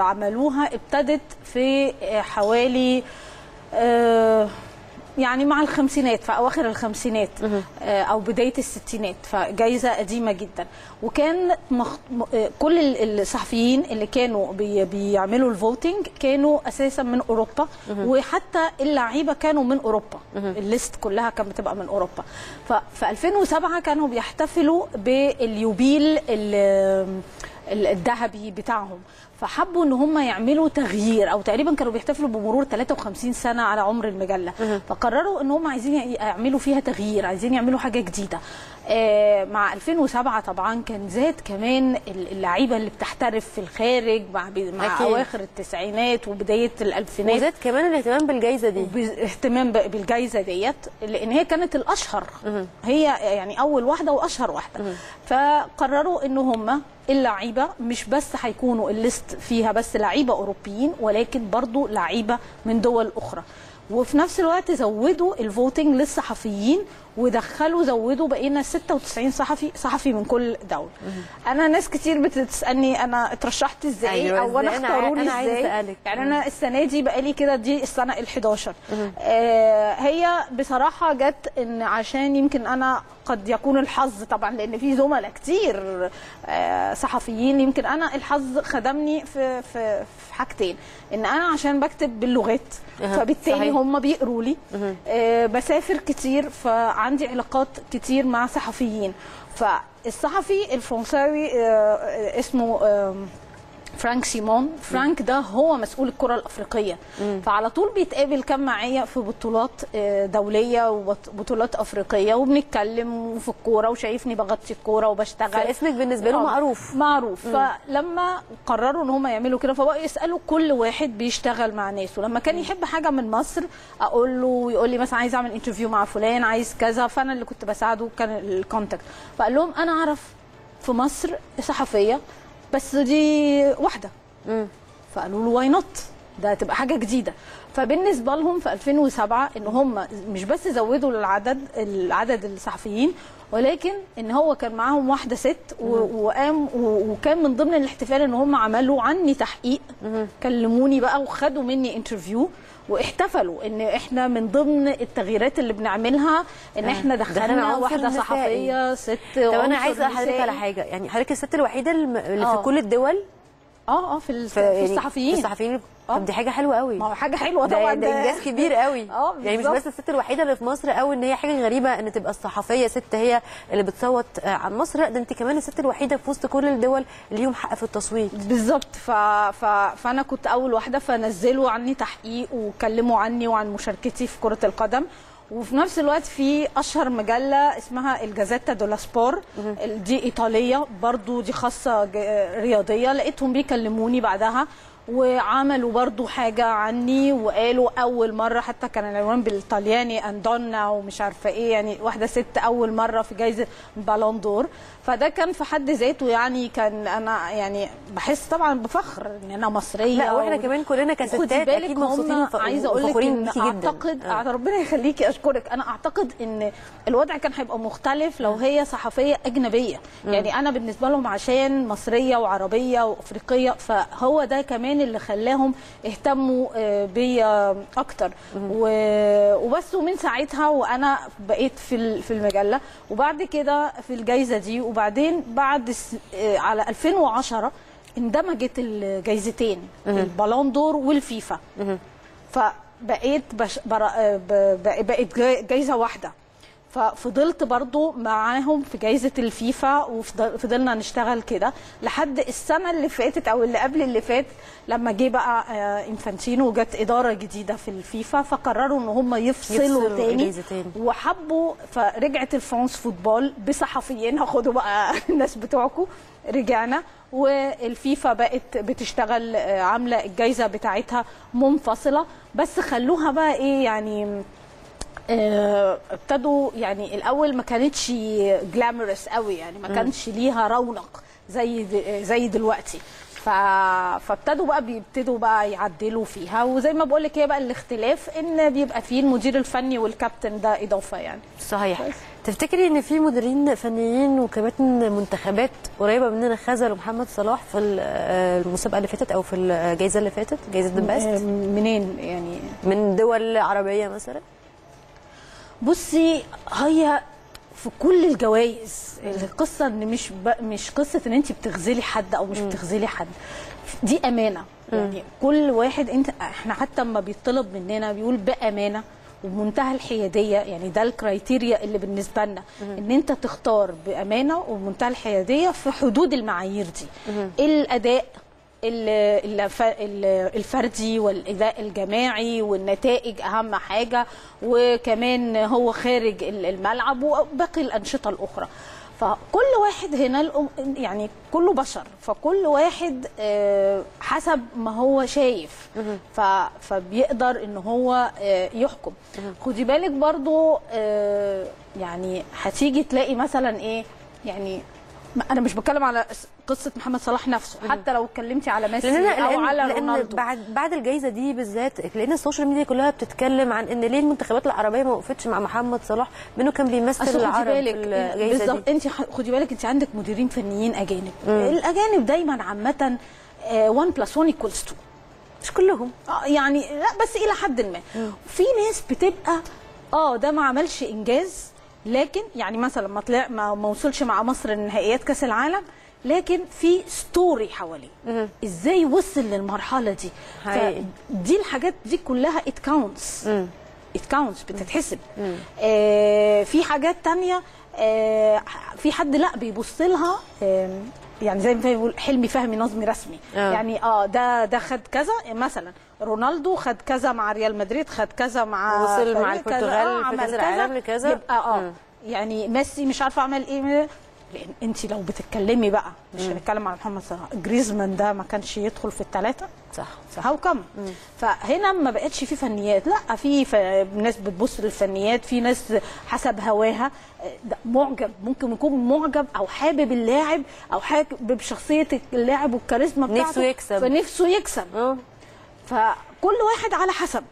عملوها ابتدت في حوالي يعني مع الخمسينات، في اواخر الخمسينات او بدايه الستينات، فجائزه قديمه جدا. وكان كل الصحفيين اللي كانوا بيعملوا الفوتنج كانوا اساسا من اوروبا، وحتى اللعيبه كانوا من اوروبا، الليست كلها كانت بتبقى من اوروبا. ففي 2007 كانوا بيحتفلوا باليوبيل الذهبي بتاعهم، فحبوا ان هم يعملوا تغيير، او تقريبا كانوا بيحتفلوا بمرور 53 سنه على عمر المجله، فقرروا ان هم عايزين يعملوا فيها تغيير، عايزين يعملوا حاجه جديده. مع 2007 طبعا كان زاد كمان اللعيبه اللي بتحترف في الخارج مع اواخر التسعينات وبدايه الالفينات، وزاد كمان الاهتمام بالجائزه دي، الاهتمام بالجائزه ديت لان هي كانت الاشهر، هي يعني اول واحده واشهر واحده. فقرروا ان هم اللعيبه مش بس هيكونوا الليست فيها بس لعيبه اوروبيين ولكن برضو لعيبه من دول اخرى. وفي نفس الوقت زودوا الفوتنج للصحفيين ودخلوا زودوا بقينا 96 صحفي من كل دوله. انا ناس كتير بتسالني انا اترشحت ازاي، أيوة او انا اختاروني ازاي. يعني انا السنه دي بقالي كده دي السنه ال11 هي بصراحه جت ان عشان يمكن انا قد يكون الحظ طبعا لان في زملاء كتير صحفيين، يمكن انا الحظ خدمني في حاجتين، ان انا عشان بكتب باللغات فبالتالي هم بيقروا لي، بسافر كتير ف عندي علاقات كتير مع صحفيين. فالصحفي الفرنساوي اسمه فرانك سيمون، فرانك ده هو مسؤول الكرة الأفريقية، فعلى طول بيتقابل كم معايا في بطولات دولية وبطولات أفريقية وبنتكلم في الكورة وشايفني بغطي الكورة وبشتغل. فاسمك بالنسبة له معروف معروف. فلما قرروا ان هم يعملوا كده فبقوا يسألوا كل واحد بيشتغل مع ناسه، لما كان يحب حاجة من مصر اقول له، يقول لي مثلا عايز اعمل انترفيو مع فلان، عايز كذا، فانا اللي كنت بساعده كان الكونتاكت. فقال لهم انا اعرف في مصر صحفية بس دي واحده، فقالوا له واي نوت، ده تبقى حاجه جديده. فبالنسبه لهم في 2007 ان هم مش بس زودوا العدد الصحفيين، ولكن ان هو كان معاهم واحده ست وقام وكان من ضمن الاحتفال ان هم عملوا عني تحقيق، كلموني بقى وخدوا مني انترفيو واحتفلوا ان احنا من ضمن التغييرات اللي بنعملها ان احنا دخلنا واحده صحفيه ست. طب انا عايزه حضرتك على حاجه، يعني حضرتك الست الوحيده اللي في كل الدول في الصحفيين طب دي حاجه حلوه قوي. ما هو حاجه حلوه طبعا، ده انجاز كبير قوي. يعني مش بس الست الوحيده اللي في مصر، او ان هي حاجه غريبه ان تبقى الصحفيه ست هي اللي بتصوت عن مصر، لا ده انت كمان الست الوحيده في وسط كل الدول اللي ليهم حق في التصويت. بالظبط. فانا كنت اول واحده، فنزلوا عني تحقيق وكلموا عني وعن مشاركتي في كره القدم. وفي نفس الوقت في اشهر مجله اسمها الجازيتا دولا سبور، دي ايطاليه برضو، دي خاصه رياضيه، لقيتهم بيكلموني بعدها وعملوا برضو حاجه عني وقالوا اول مره، حتى كان العنوان بالطلياني اندونا ومش عارفه ايه، يعني واحده ست اول مره في جايزه بالون دور. فده كان في حد ذاته يعني كان انا يعني بحس طبعا بفخر ان انا مصريه. لا واحنا كمان كلنا كستات اكيد مبسوطين، عايزه اقول لك ان اعتقد ربنا يخليكي اشكرك، انا اعتقد ان الوضع كان هيبقى مختلف لو هي صحفيه اجنبيه. يعني انا بالنسبه لهم عشان مصريه وعربيه وافريقيه فهو ده كمان اللي خلاهم اهتموا بيا اكتر وبس. ومن ساعتها وانا بقيت في المجله، وبعد كده في الجايزه دي، وبعدين بعد على 2010 اندمجت الجايزتين البالون دور والفيفا، فبقيت بقت جايزه واحده. ففضلت برضو معاهم في جايزة الفيفا وفضلنا نشتغل كده لحد السنة اللي فاتت أو اللي قبل اللي فات، لما جه بقى إنفانتينو وجت إدارة جديدة في الفيفا فقرروا إن هم يفصلوا تاني وحبوا، فرجعت الفرانس فوتبول بصحفيين، هاخدوا بقى الناس بتوعكم، رجعنا والفيفا بقت بتشتغل عاملة الجايزة بتاعتها منفصلة، بس خلوها بقى إيه يعني ابتدوا يعني الاول ما كانتش جلامورس قوي، يعني ما كانش ليها رونق زي دلوقتي، فابتدوا بقى يعدلوا فيها. وزي ما بقول لك هي بقى الاختلاف ان بيبقى فيه المدير الفني والكابتن، ده اضافه يعني. صحيح. تفتكري ان في مديرين فنيين وكباتن منتخبات قريبه مننا خذلوا محمد صلاح في المسابقه اللي فاتت او في الجائزه اللي فاتت، جائزه البست؟ منين يعني؟ من دول عربيه مثلا؟ بصي هي في كل الجوائز القصه ان مش قصه ان انت بتغزلي حد او مش بتغزلي حد، دي امانه. يعني كل واحد احنا حتى لما بيطلب مننا بيقول بامانه وبمنتهى الحياديه، يعني ده الكرايتيريا اللي بالنسبه لنا، ان انت تختار بامانه وبمنتهى الحياديه في حدود المعايير دي، الاداء الفردي والاداء الجماعي والنتائج اهم حاجه، وكمان هو خارج الملعب وباقي الانشطه الاخرى. فكل واحد هنا يعني كله بشر، فكل واحد حسب ما هو شايف فبيقدر ان هو يحكم. خدي بالك برضو يعني هتيجي تلاقي مثلا ايه يعني انا مش بتكلم على قصه محمد صلاح نفسه، حتى لو اتكلمتي على ميسي او على رونالدو. بعد الجائزه دي بالذات لان السوشيال ميديا كلها بتتكلم عن ان ليه المنتخبات العربيه ما وقفتش مع محمد صلاح بانه كان بيمثل العرب في الجائزه دي. بالظبط، انت خدي بالك، انت عندك مديرين فنيين اجانب، الاجانب دايما عامه 1+1=2، مش كلهم يعني، لا بس الى حد ما. في ناس بتبقى ده ما عملش انجاز، لكن يعني مثلا ما طلع ما وصلش مع مصر لنهائيات كاس العالم، لكن في ستوري حواليه ازاي وصل للمرحله دي. دي الحاجات دي كلها ات كاونتس بتتحسب. في حاجات ثانيه في حد لا بيبص لها، يعني زي ما بيقول حلمي فهمي نظمي رسمي. يعني ده خد كذا، مثلا رونالدو خد كذا مع ريال مدريد، خد كذا مع وصل مع البرتغال في كاس العالم لكذا، يبقى يعني ميسي مش عارفه عمل ايه. لان انت لو بتتكلمي بقى، مش هنتكلم على محمد صلاح، جريزمان ده ما كانش يدخل في الثلاثه، صح هاو كم. فهنا ما بقتش في فنيات، لا في ناس بتبص للفنيات، في ناس حسب هواها، معجب، ممكن يكون معجب او حابب اللاعب او حابب شخصيه اللاعب والكاريزما بتاعته، نفسه يكسب، فنفسه يكسب. فكل واحد على حسب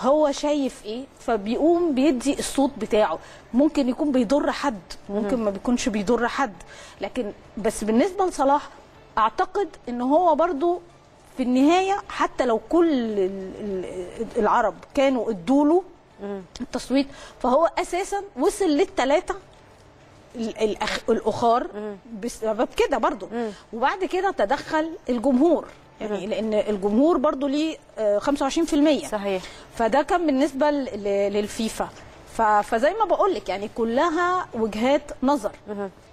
هو شايف ايه، فبيقوم بيدي الصوت بتاعه. ممكن يكون بيضر حد، ممكن ما بيكونش بيضر حد، لكن بس بالنسبه لصلاح اعتقد ان هو برضو في النهايه، حتى لو كل العرب كانوا ادوا له التصويت، فهو اساسا وصل للثلاثه الاخر بسبب كده برضو. وبعد كده تدخل الجمهور، يعني لان الجمهور برضو ليه 25%، صحيح، فده كان بالنسبه للفيفا. فزي ما بقول لك يعني كلها وجهات نظر.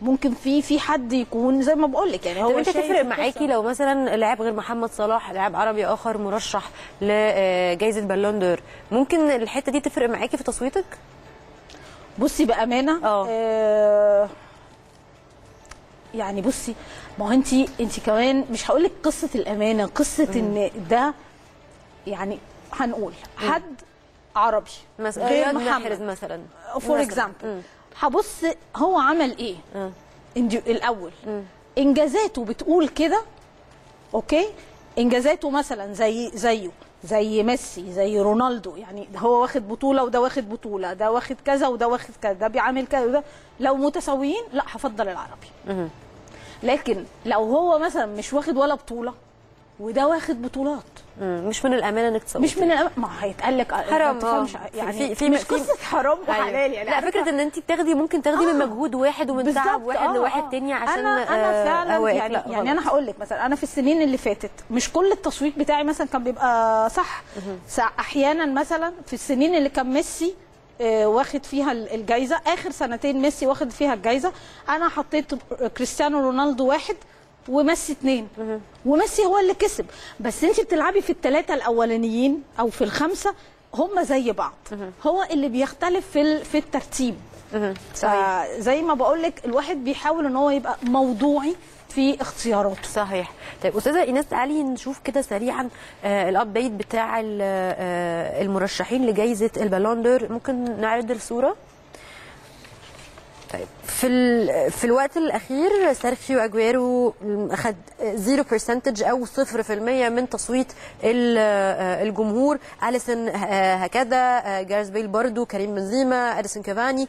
ممكن في حد يكون زي ما بقول لك يعني هو. انت تفرق معاكي لو مثلا لاعب غير محمد صلاح، لاعب عربي اخر مرشح لجائزه بالون دور، ممكن الحته دي تفرق معاكي في تصويتك؟ بصي بامانه، يعني بصي، ما هو انت كمان مش هقول لك قصه الامانه، قصه ان ده يعني هنقول حد عربي غير محمد مثلا، فور اكزامبل، هبص هو عمل ايه الاول، انجازاته بتقول كده، اوكي، انجازاته مثلا زي ميسي، زي رونالدو، يعني هو واخد بطوله وده واخد بطوله، ده واخد كذا وده واخد كذا، ده بيعمل كذا وده، لو متساويين لا هفضل العربي. لكن لو هو مثلا مش واخد ولا بطوله وده واخد بطولات، مش من الامانه انك تصوت، مش من الامانه، ما هيتقال لك حرام، يعني في مش قصه حرام وحلال، يعني لا، فكره ان انت بتاخدي، ممكن تاخدي من مجهود واحد ومن تعب واحد لواحد تاني. عشان انا فعلا يعني انا هقول لك مثلا، انا في السنين اللي فاتت مش كل التصويت بتاعي مثلا كان بيبقى صح. احيانا مثلا في السنين اللي كان ميسي واخد فيها الجايزه، اخر سنتين ميسي واخد فيها الجايزه، انا حطيت كريستيانو رونالدو 1 وميسي 2، وميسي هو اللي كسب. بس انت بتلعبي في الثلاثه الاولانيين او في الخمسه، هم زي بعض، هو اللي بيختلف في الترتيب. زي ما بقول لك، الواحد بيحاول ان هو يبقى موضوعي في اختياراته. صحيح. طيب استاذه ايناس، تعالي نشوف كده سريعا الابديت بتاع المرشحين لجائزه البالون دور. ممكن نعرض الصوره؟ طيب في الوقت الاخير سيرخيو اجويرو اخذ 0% او 0% من تصويت الجمهور، اليسون هكذا، جاريت بايل برضو، كريم بنزيما، اديسون كافاني،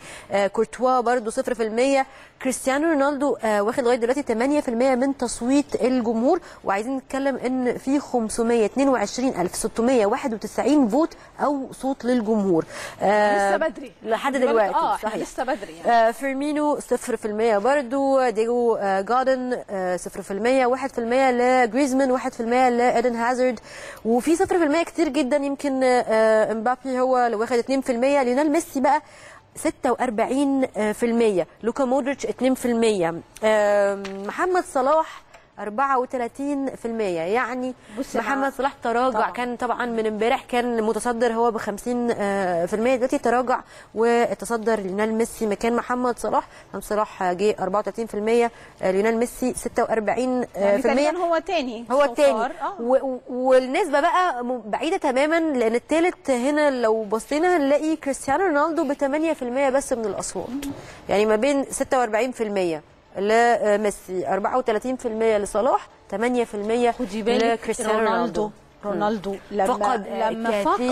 كورتوا برضو 0%، كريستيانو رونالدو واخد لغايه دلوقتي 8% من تصويت الجمهور. وعايزين نتكلم ان في 522691 فوت او صوت للجمهور. لسه بدري لحد دلوقتي، صحيح لسه بدري يعني. فيرمينو 0% برضو، ديجو جاردن 0%، 1% لجريزمان، 1% لإيدن هازارد، وفي 0% كتير جدا، يمكن امبابي هو اللي واخد 2%، ليونيل ميسي بقى 46%، لوكا مودريتش 2%، محمد صلاح 34%. يعني محمد صلاح تراجع طبعا. كان طبعا من امبارح كان متصدر هو ب 50%، دلوقتي تراجع وتصدر ليونيل ميسي مكان محمد صلاح. محمد صلاح جه 34%، ليونيل ميسي 46%، هو تاني، والنسبه بقى بعيده تماما، لان الثالث هنا لو بصينا نلاقي كريستيانو رونالدو ب 8% بس من الاصوات، يعني ما بين 46%. لميسي، 34% لصلاح، 8% لكريستيانو رونالدو. رونالدو لما فقد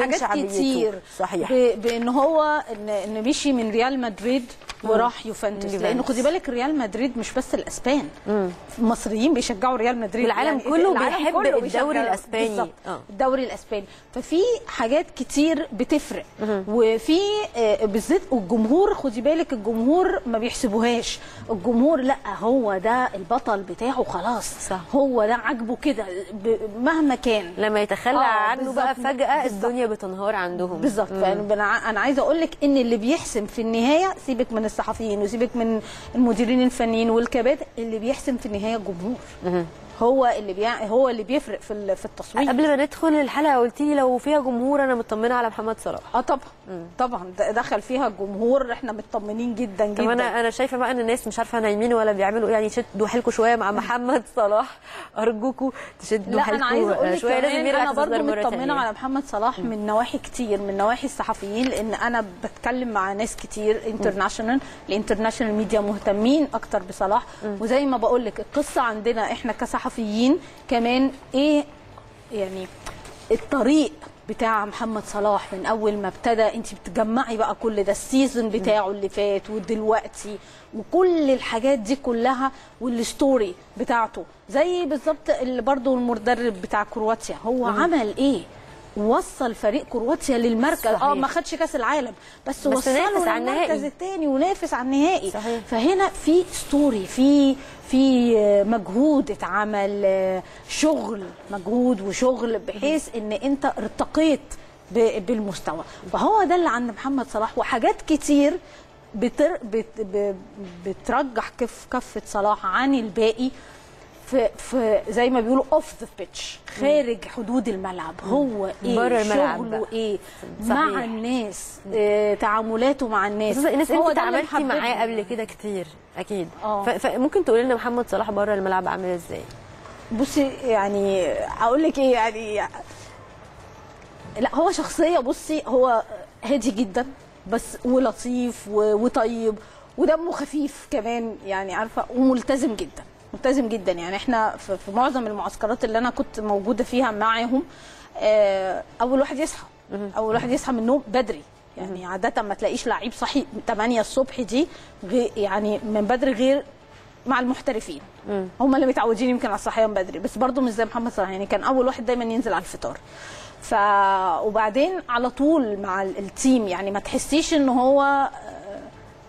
حاجات كتير، صحيح، بان هو ان مشي من ريال مدريد وراح يوفنتوس، لانه خدي بالك ريال مدريد مش بس الاسبان، المصريين بيشجعوا ريال مدريد، العالم كله بيحب الدوري الاسباني، الدوري الاسباني، ففي حاجات كتير بتفرق، وفي بالذات الجمهور، خدي بالك الجمهور ما بيحسبوهاش، الجمهور لا هو ده البطل بتاعه خلاص، صح. هو ده عاجبه كده مهما كان، لما يتخلى عنه بقى فجأة الدنيا بتنهار عندهم بالظبط. انا عايزه اقول لك ان اللي بيحسم في النهايه، سيبك من الصحفيين وسيبك من المديرين الفنيين والكباتن، اللي بيحسم في النهايه الجمهور، هو اللي بيفرق في التصويت. قبل ما ندخل الحلقه قلت لي لو فيها جمهور انا مطمنه على محمد صلاح. طبعا طبعا دخل فيها الجمهور، احنا مطمنين جدا جدا. طب انا شايفه بقى ان الناس مش عارفه نايمين ولا بيعملوا ايه، يعني شدوا حيلكم شويه مع محمد صلاح، ارجوكم تشدوا حيلكم شويه، لازم يرجع. انا برضه مطمنه على محمد صلاح من نواحي كتير، من نواحي الصحفيين، لان انا بتكلم مع ناس كتير انترناشونال، الانترناشونال ميديا مهتمين اكتر بصلاح، وزي ما بقول لك القصه عندنا احنا كصحفيين كمان ايه، يعني الطريق بتاع محمد صلاح من اول ما ابتدى، انت بتجمعي بقى كل ده، السيزون بتاعه اللي فات ودلوقتي وكل الحاجات دي كلها، والستوري بتاعته زي بالظبط اللي برضه المدرب بتاع كرواتيا هو عمل ايه، وصل فريق كرواتيا للمركز، ما خدش كاس العالم بس وصله للمركز الثاني ونافس على النهائي، صحيح. فهنا في ستوري، في مجهود اتعمل، شغل، مجهود وشغل، بحيث ان انت ارتقيت بالمستوى، فهو ده اللي عند محمد صلاح. وحاجات كتير بترجح كفة صلاح عن الباقي، في زي ما بيقولوا اوف ذا بيتش، خارج حدود الملعب، هو ايه شغله، ايه مع الناس، تعاملاته مع الناس. الناس انت تعاملتي معاه قبل كده كتير اكيد، فممكن تقولي لنا محمد صلاح بره الملعب عامل ازاي؟ بصي يعني اقول لك ايه، يعني لا هو شخصيه، بصي هو هادي جدا بس، ولطيف وطيب ودمه خفيف كمان، يعني عارفه، وملتزم جدا، ملتزم جدا. يعني احنا في معظم المعسكرات اللي انا كنت موجوده فيها معاهم، اول واحد يصحى من النوم بدري، يعني عاده ما تلاقيش لعيب صحي 8 الصبح دي يعني من بدري، غير مع المحترفين هم اللي متعودين يمكن على الصحيان بدري، بس برضه مش زي محمد صلاح، يعني كان اول واحد دايما ينزل على الفطار، وبعدين على طول مع التيم، يعني ما تحسيش ان هو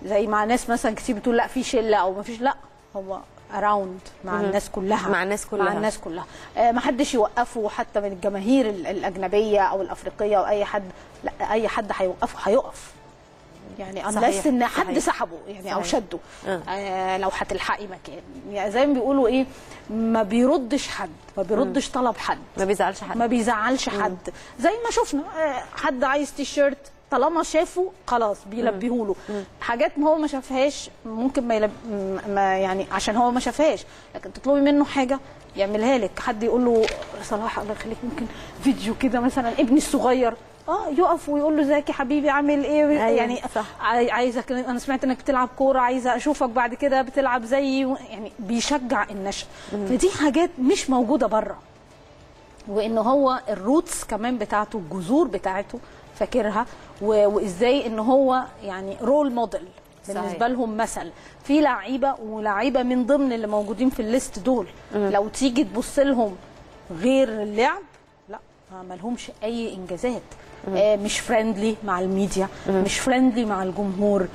زي مع ناس مثلا كتير بتقول لا في شله او ما فيش، لا هو اراوند مع الناس كلها، مع الناس كلها، ما حدش يوقفه، حتى من الجماهير الاجنبيه او الافريقيه او اي حد، لا اي حد هيوقفه هيقف، يعني unless ان حد سحبه يعني، صحيح، او شده، لو هتلحقي مكان، يعني زي ما بيقولوا ايه، ما بيردش حد، ما بيردش طلب حد، ما بيزعلش حد، زي ما شفنا، حد عايز تيشيرت طالما شافه خلاص بيلبيهوله، حاجات ما هو ما شافهاش ممكن ما يعني عشان هو ما شافهاش، لكن تطلبي منه حاجه يعملها لك، حد يقول له صلاح الله يخليك ممكن فيديو كده مثلا، ابني الصغير يقف ويقول له ازيك يا حبيبي عامل ايه، يعني عايزك، انا سمعت انك بتلعب كوره، عايزه اشوفك بعد كده بتلعب زيي، يعني بيشجع النشأ، فدي حاجات مش موجوده بره، وان هو الروتس كمان بتاعته، الجذور بتاعته فاكرها، وازاي ان هو يعني رول موديل بالنسبه لهم، مثل في لعيبه من ضمن اللي موجودين في الليست دول، لو تيجي تبص لهم غير اللعب لا ما لهمش اي انجازات، مش فريندلي مع الميديا، مش فريندلي مع الجمهور،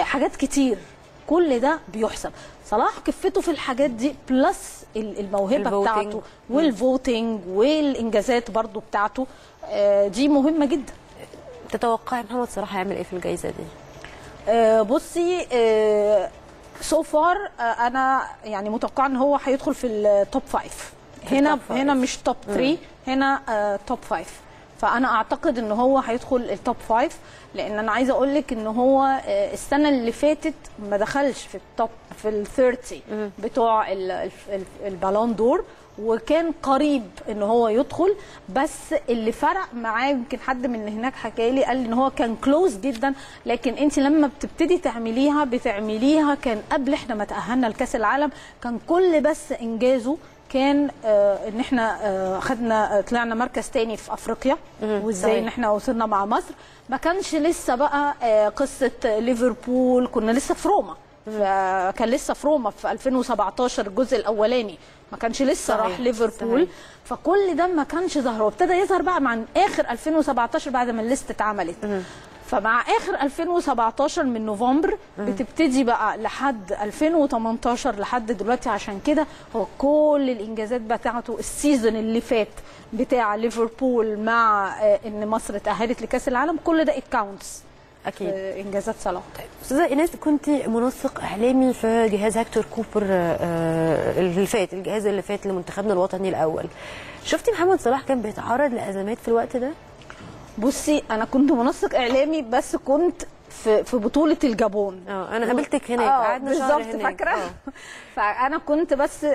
حاجات كتير، كل ده بيحسب. صلاح كفته في الحاجات دي، بلس الموهبه بتاعته والفوتنج والانجازات برضو بتاعته، دي مهمه جدا. تتوقعي محمد صلاح هيعمل ايه في الجائزه دي؟ بصي سو فار انا يعني متوقعه ان هو هيدخل في التوب 5، هنا مش توب 3، هنا توب 5، فانا اعتقد ان هو هيدخل التوب 5، لان انا عايزه اقول لك ان هو السنه اللي فاتت ما دخلش في التوب، في ال 30 بتوع البالون دور، وكان قريب ان هو يدخل، بس اللي فرق معاه يمكن حد من هناك حكى لي قال ان هو كان كلوز جدا، لكن انت لما بتبتدي تعمليها بتعمليها. كان قبل احنا ما تأهلنا لكاس العالم كان كل بس انجازه كان ان احنا خدنا طلعنا مركز تاني في افريقيا، وازاي ان احنا وصلنا مع مصر. ما كانش لسه بقى قصه ليفربول، كنا لسه في روما، فكان لسه في روما في 2017 الجزء الاولاني، ما كانش لسه راح ليفربول، فكل ده ما كانش ظهر، وابتدى يظهر بقى مع اخر 2017 بعد ما الليست اتعملت. فمع اخر 2017 من نوفمبر بتبتدي بقى لحد 2018 لحد دلوقتي. عشان كده هو كل الانجازات بتاعته السيزون اللي فات بتاع ليفربول مع ان مصر اتأهلت لكاس العالم كل ده اتكاونتس اكيد انجازات صلاح. طيب استاذه ايناس، كنت منسق اعلامي في جهاز هكتور كوبر اللي فات، الجهاز اللي فات لمنتخبنا الوطني الاول، شفتي محمد صلاح كان بيتعرض لازمات في الوقت ده؟ بصي انا كنت منسق اعلامي بس كنت في بطوله الجابون. انا قابلتك هناك، قعدنا شهر هناك بالظبط فاكره. فانا كنت بس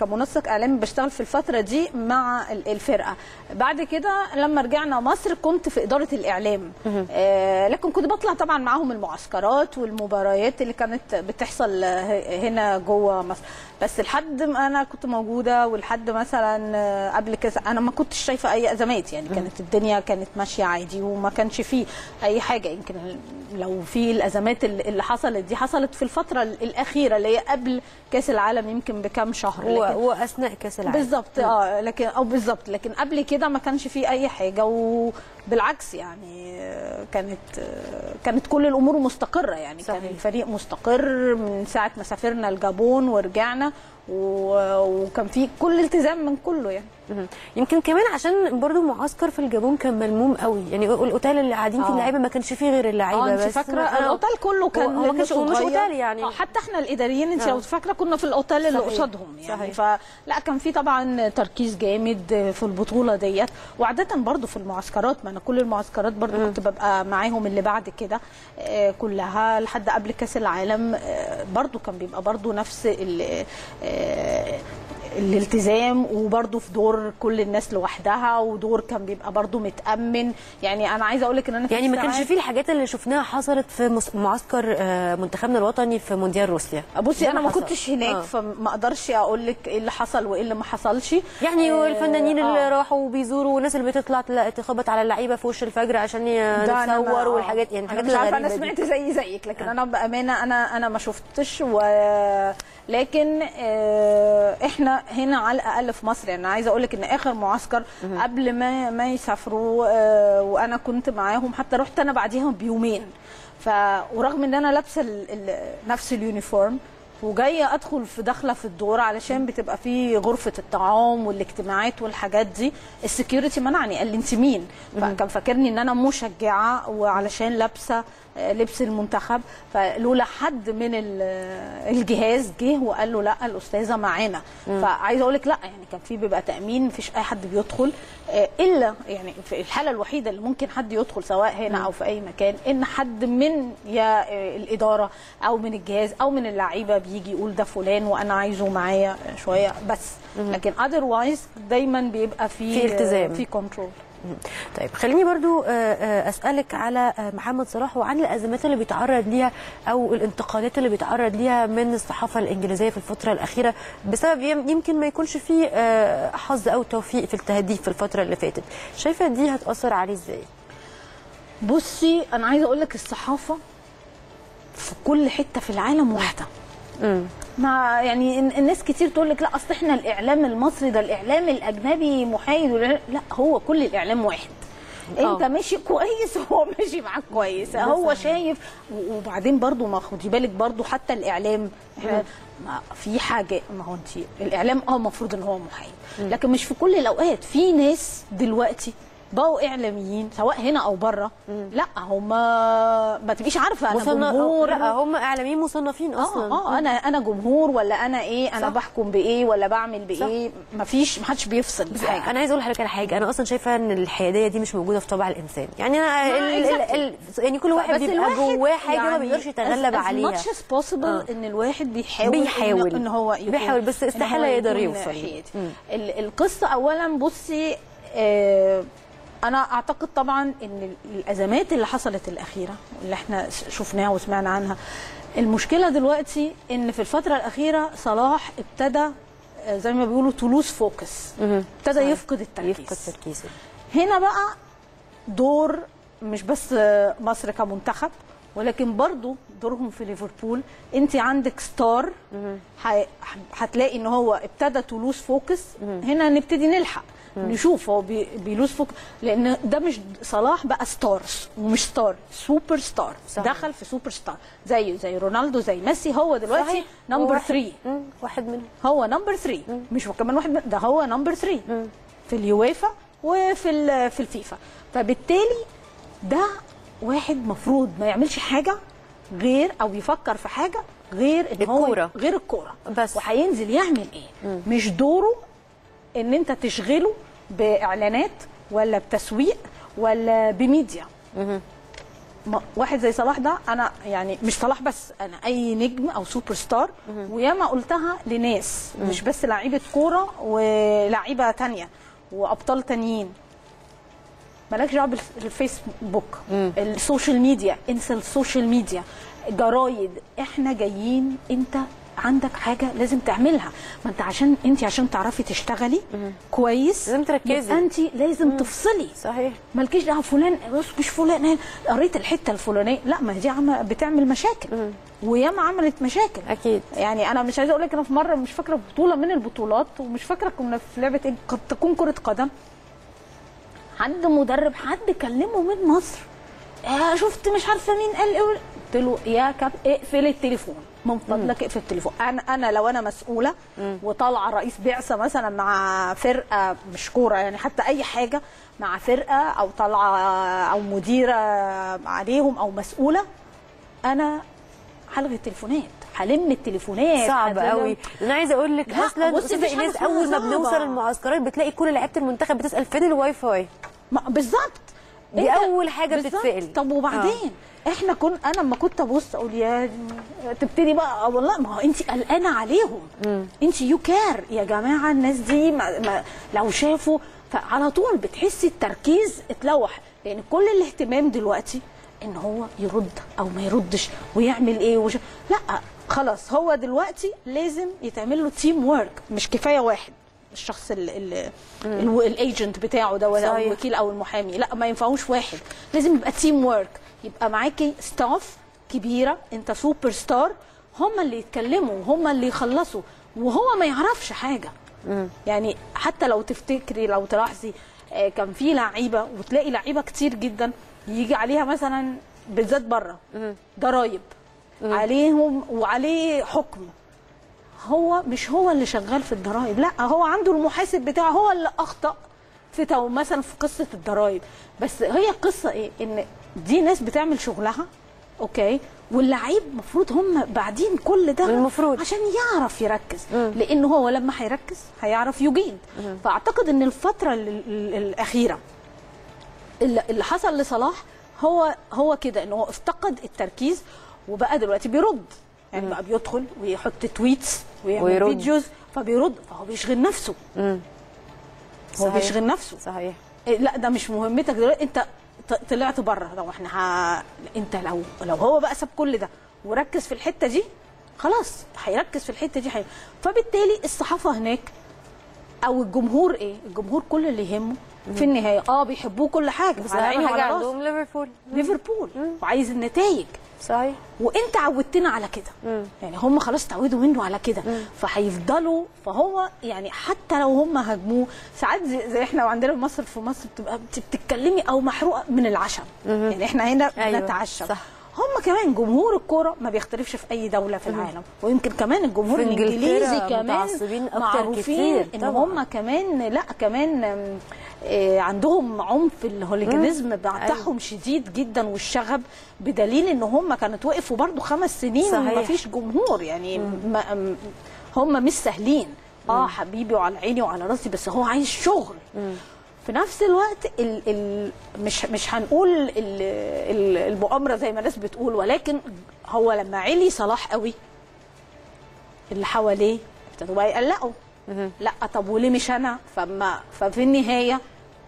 كمنسق اعلامي بشتغل في الفتره دي مع الفرقه. بعد كده لما رجعنا مصر كنت في اداره الاعلام، لكن كنت بطلع طبعا معاهم المعسكرات والمباريات اللي كانت بتحصل هنا جوه مصر. بس لحد ما انا كنت موجوده ولحد مثلا قبل كذا انا ما كنتش شايفه اي ازمات، يعني كانت الدنيا كانت ماشيه عادي وما كانش فيه اي حاجه. يمكن لو في الازمات اللي حصلت دي حصلت في الفتره الاخيره اللي هي قبل كاس العالم يمكن بكام شهر، واثناء كاس العالم بالظبط. لكن او بالظبط، لكن قبل كده ما كانش في اي حاجه، وبالعكس يعني كانت كل الامور مستقره، يعني صحيح. كان الفريق مستقر من ساعه ما سافرنا الجابون ورجعنا، وكان في كل التزام من كله يعني. يمكن كمان عشان برضو معسكر في الجابون كان ملموم قوي، يعني الاوتيل اللي قاعدين فيه اللعيبه ما كانش فيه غير اللعيبه بس. انت فاكره الاوتيل كله كان هو مش اوتيل يعني، حتى احنا الاداريين انت لو فاكره كنا في الاوتيل اللي قصادهم يعني. فلا كان في طبعا تركيز جامد في البطوله ديت، وعاده برضو في المعسكرات. ما انا كل المعسكرات برضو كنت ببقى معاهم اللي بعد كده كلها لحد قبل كاس العالم، برضو كان بيبقى برضو نفس الالتزام، وبرضه في دور كل الناس لوحدها، ودور كان بيبقى برضه متأمن. يعني انا عايزه اقول لك ان انا يعني ما كانش فيه الحاجات اللي شفناها حصلت في معسكر منتخبنا الوطني في مونديال روسيا. بصي انا ما كنتش هناك فما اقدرش اقول لك ايه اللي حصل وايه اللي ما حصلش يعني. والفنانين اللي راحوا بيزوروا والناس اللي بتطلع تخبط على اللعيبه في وش الفجر عشان يتصور والحاجات يعني الحاجات الغريبه. انا سمعت زيك لكن انا بامانه انا ما شفتش، لكن احنا هنا على الاقل في مصر. يعني عايزه اقول لك ان اخر معسكر قبل ما يسافروا وانا كنت معاهم، حتى رحت انا بعديهم بيومين، ورغم ان انا لابسه نفس اليونيفورم وجايه ادخل في داخله في الدور علشان بتبقى في غرفه الطعام والاجتماعات والحاجات دي، السكيورتي منعني، قال لي انت مين؟ فكان فاكرني ان انا مشجعه وعلشان لابسه لبس المنتخب، فلولا حد من الجهاز جه وقال له لا الاستاذه معانا. فعايزه اقول لك لا يعني كان في بيبقى تامين، مفيش اي حد بيدخل الا يعني في الحاله الوحيده اللي ممكن حد يدخل سواء هنا او في اي مكان، ان حد من يا الاداره او من الجهاز او من اللعيبه بيجي يقول ده فلان وانا عايزه معايا شويه بس. لكن otherwise دايما بيبقى في التزام في كنترول. طيب خليني برضو اسالك على محمد صلاح وعن الازمات اللي بيتعرض ليها او الانتقادات اللي بيتعرض ليها من الصحافه الانجليزيه في الفتره الاخيره، بسبب يمكن ما يكونش فيه حظ او توفيق في التهديف في الفتره اللي فاتت. شايفه دي هتاثر عليه ازاي؟ بصي انا عايزه اقول لك الصحافه في كل حته في العالم واحده. ما يعني الناس كتير تقول لك لا اصل احنا الاعلام المصري ده الاعلام الاجنبي محايد، لا هو كل الاعلام واحد. انت ماشي كويس هو ماشي معاك كويس، هو شايف. وبعدين برضو ما خدي بالك برضو حتى الاعلام في حاجه، ما هو انت الاعلام المفروض ان هو محايد، لكن مش في كل الاوقات. في ناس دلوقتي بقوا اعلاميين سواء هنا او بره. لا هم ما تبقيش عارفه انا جمهور، لا هم اعلاميين مصنفين اصلا. انا جمهور ولا انا ايه، انا بحكم بايه ولا بعمل بايه، مفيش محدش بيفصل بحاجه. انا عايزه اقول لحضرتك على حاجه، انا اصلا شايفه ان الحياديه دي مش موجوده في طبع الانسان. يعني انا يعني كل واحد بيبقى جواه حاجه يعني ما بيقدرش يتغلب عليها. ماتش بوسيبل ان الواحد بيحاول ان هو بيحاول، بس استحاله يقدر يوصل. القصه اولا بصي، انا اعتقد طبعا ان الازمات اللي حصلت الاخيره اللي احنا شفناها وسمعنا عنها، المشكله دلوقتي ان في الفتره الاخيره صلاح ابتدى زي ما بيقولوا تولوز فوكس، ابتدى يفقد التركيز. هنا بقى دور مش بس مصر كمنتخب، ولكن برضو دورهم في ليفربول. انت عندك ستار هتلاقي ان هو ابتدى تولوز فوكس، هنا نبتدي نلحق نشوف هو بيلوز فوكس، لان ده مش صلاح بقى ستار ومش ستار، سوبر ستار. دخل في سوبر ستار زي رونالدو زي ميسي. هو دلوقتي نمبر 3، واحد منهم هو نمبر 3، مش كمان واحد من ده، هو نمبر 3 في اليويفا وفي الفيفا. فبالتالي ده واحد مفروض ما يعملش حاجه غير او يفكر في حاجه غير ان هو غير الكوره بس، وهينزل يعمل ايه. مش دوره ان انت تشغله باعلانات ولا بتسويق ولا بميديا. واحد زي صلاح ده، انا يعني مش صلاح بس، انا اي نجم او سوبر ستار، وياما قلتها لناس مش بس لعيبه كوره ولاعيبه ثانيه وابطال ثانيين، مالكش دعوه بالفيسبوك، السوشيال ميديا، انسى السوشيال ميديا، جرايد. احنا جايين انت عندك حاجه لازم تعملها، ما انت عشان تعرفي تشتغلي كويس لازم تركزي، انت لازم تفصلي. صحيح، مالكيش دعوه فلان مش فلان، قريت الحته الفلانيه، لا ما دي بتعمل مشاكل، وياما عملت مشاكل اكيد. يعني انا مش عايزه اقول لك، انا في مره مش فاكره بطوله من البطولات، ومش فاكره كنا في لعبه ايه، قد تكون كره قدم، حد مدرب حد كلمه من مصر، شفت مش عارفه مين قال ايه، قلت له يا كابتن اقفل التليفون من فضلك، اقفل التليفون. انا لو انا مسؤوله وطالعه رئيس بعثه مثلا مع فرقه، مش كوره يعني، حتى اي حاجه مع فرقه، او طالعه او مديره عليهم او مسؤوله، انا هلغي التليفونات، هلم التليفونات. صعب قوي. انا عايزه اقول لك اصلا الناس اول ما بنوصل المعسكرات بتلاقي كل لعيبه المنتخب بتسال فين الواي فاي بالظبط، دي اول حاجه بتتسال. طب وبعدين احنا انا لما كنت ابص اقول يا تبتدي بقى والله، ما هو انت قلقانه عليهم، انت يو كير يا جماعه، الناس دي ما لو شافوا، فعلى طول بتحسي التركيز اتلوح، لان كل الاهتمام دلوقتي ان هو يرد او ما يردش ويعمل ايه لا خلاص، هو دلوقتي لازم يتعمل له تيم وورك، مش كفايه واحد الشخص الايجنت بتاعه ده، او الوكيل او المحامي، لا ما ينفعوش واحد، لازم يبقى تيم وورك، يبقى معاكي ستاف كبيره، انت سوبر ستار، هم اللي يتكلموا هم اللي يخلصوا، وهو ما يعرفش حاجه. يعني حتى لو تفتكري لو تلاحظي، كان في لعيبه، وتلاقي لعيبه كتير جدا يجي عليها مثلا بالذات بره ضرايب عليهم وعليه حكم، هو مش هو اللي شغال في الضرايب، لا هو عنده المحاسب بتاعه، هو اللي اخطأ مثلا في قصه الضرايب. بس هي القصه ايه، ان دي ناس بتعمل شغلها اوكي، واللعيب المفروض هم بعدين كل ده المفروض عشان يعرف يركز، لان هو لما هيركز هيعرف يجيد. فاعتقد ان الفتره الاخيره اللي حصل لصلاح هو كده، ان هو افتقد التركيز، وبقى دلوقتي بيرد، يعني بقى بيدخل ويحط تويتس ويعمل فيديوز فبيرد، فهو بيشغل نفسه. هو بيشغل نفسه. صحيح. لا ده مش مهمتك دلوقتي، انت طلعت بره، لو احنا انت لو هو بقى ساب كل ده وركز في الحته دي، خلاص هيركز في الحته دي. فبالتالي الصحافه هناك او الجمهور، ايه الجمهور كل اللي يهمه في النهايه بيحبوه كل حاجه، بس حاجه عندهم ليفربول وعايز النتائج. صحيح. وانت عودتنا على كده، يعني هم خلاص اتعودوا منه على كده، فهيفضلوا. فهو يعني حتى لو هم هاجموه ساعات، زي احنا عندنا في مصر، بتبقى بتتكلمي او محروقه من العشم، يعني احنا هنا بنتعشم. أيوة. هم كمان جمهور الكوره ما بيختلفش في اي دوله في العالم، ويمكن كمان الجمهور الانجليزي كمان معروفين ان هم كمان، لا كمان عندهم عنف الهوليجانيزم بتاعهم شديد جدا والشغب، بدليل ان هم كانت وقفوا برضو 5 سنين ومفيش جمهور يعني. هم مش سهلين. حبيبي وعلى عيني وعلى راسي، بس هو عايز شغل. في نفس الوقت مش هنقول المؤامره زي ما الناس بتقول، ولكن هو لما علي صلاح قوي اللي حواليه ابتدوا بقى يقلقوا، لا طب وليه مش انا؟ ففي النهايه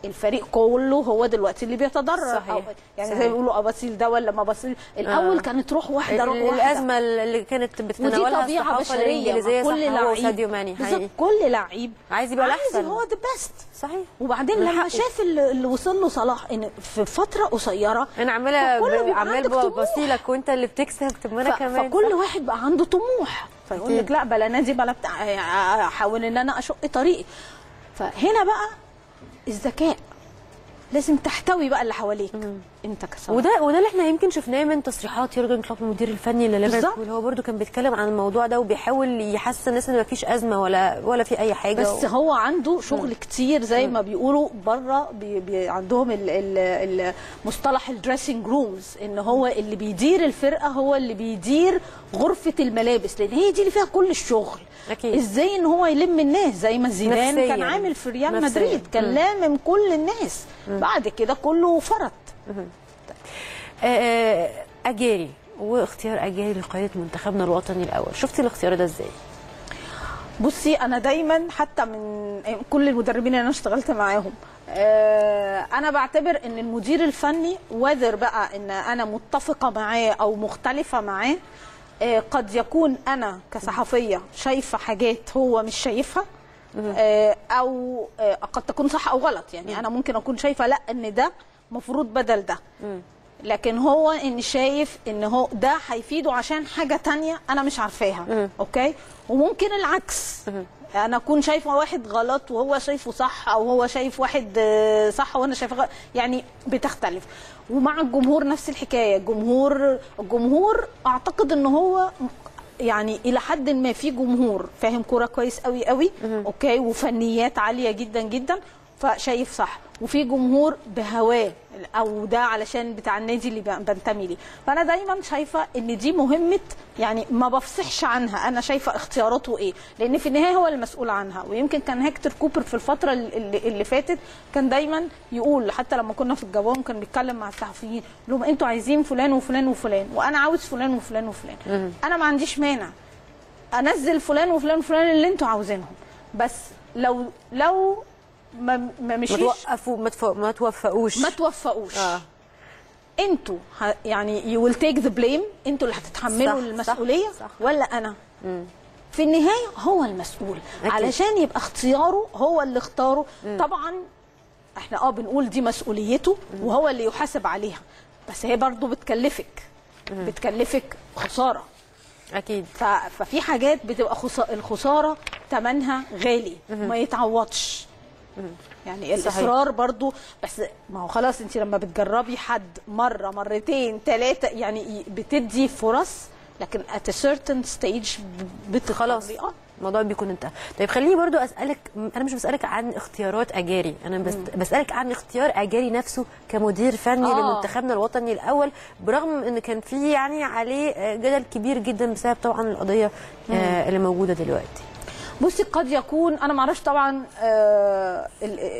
الفريق كله هو دلوقتي اللي بيتضرر، يعني زي ما بيقولوا اباصيل ده ولا ما بصيل. الاول كانت روح واحده روح واحده، الازمه اللي كانت بتتناولها الصحافه الانجليزيه كل لعيب عايز يبقى الاحسن، عايز هو ذا بيست. صحيح. وبعدين لما شاف اللي وصل له صلاح ان في فتره قصيره انا عمال ببصيلك وانت اللي بتكسب، طب ما انا كمان. فكل واحد بقى عنده طموح، فيقول لك لا بلا نادي بلا بتاع، احاول ان انا اشق طريقي. فهنا بقى الذكاء لازم تحتوي بقى اللي حواليك انت كصلاح، وده اللي احنا يمكن شفناه من تصريحات يورجن كلوب المدير الفني لليفربول. هو برده كان بيتكلم عن الموضوع ده وبيحاول يحسس الناس ان مفيش ازمه ولا في اي حاجه، بس هو عنده شغل كتير زي ما بيقولوا بره. عندهم مصطلح الدريسنج رومز، ان هو اللي بيدير الفرقه هو اللي بيدير غرفه الملابس، لان هي دي اللي فيها كل الشغل. أكيد. ازاي ان هو يلم الناس زي ما زيدان كان عامل في ريال مدريد، كان لامم كل الناس، بعد كده كله فرط. اجاري واختيار اجاري لقياده منتخبنا الوطني الاول، شفتي الاختيار ده ازاي؟ بصي انا دايما حتى من كل المدربين اللي انا اشتغلت معاهم، انا بعتبر ان المدير الفني وذر بقى ان انا متفقه معاه او مختلفه معاه، قد يكون انا كصحفيه شايفه حاجات هو مش شايفها، او قد تكون صح او غلط. يعني انا ممكن اكون شايفه لا ان ده مفروض بدل ده، لكن هو ان شايف ان هو ده هيفيده عشان حاجه تانية انا مش عارفاها. اوكي. وممكن العكس، انا اكون شايفه واحد غلط وهو شايفه صح، او هو شايف واحد صح وانا شايفه غلط، يعني بتختلف. ومع الجمهور نفس الحكايه، الجمهور اعتقد ان هو يعني الى حد ما في جمهور فاهم كوره كويس قوي قوي، اوكي، وفنيات عاليه جدا جدا فشايف صح، وفي جمهور بهواه او ده علشان بتاع النادي اللي بنتمي ليه. فانا دايما شايفه ان دي مهمه، يعني ما بفصحش عنها، انا شايفه اختياراته ايه، لان في النهايه هو المسؤول عنها. ويمكن كان هكتور كوبر في الفتره اللي فاتت كان دايما يقول، حتى لما كنا في الجوام كان بيتكلم مع الصحفيين لهم انتوا عايزين فلان وفلان وفلان، وانا عاوز فلان وفلان وفلان، انا ما عنديش مانع انزل فلان وفلان وفلان اللي انتوا عاوزينهم، بس لو ما مشيش ما توفقوش انتوا يعني you will take the blame، انتوا اللي هتتحملوا المسؤوليه، صح. ولا انا؟ في النهايه هو المسؤول. أكيد. علشان يبقى اختياره هو اللي اختاره. طبعا احنا بنقول دي مسؤوليته وهو اللي يحاسب عليها، بس هي برضو بتكلفك خساره. اكيد. ففي حاجات بتبقى الخساره ثمنها غالي، ما يتعوضش. يعني الاصرار. صحيح. برضو، بس ما هو خلاص انت لما بتجربي حد مره مرتين 3 يعني بتدي فرص، لكن at a certain stage خلاص الموضوع بيكون انتهى. طيب خليني برضو اسالك، انا مش بسالك عن اختيارات اجاري، انا بسالك عن اختيار اجاري نفسه كمدير فني لمنتخبنا الوطني الاول، برغم ان كان في يعني عليه جدل كبير جدا بسبب طبعا القضيه اللي موجوده دلوقتي. بصي قد يكون، انا ما اعرفش طبعا،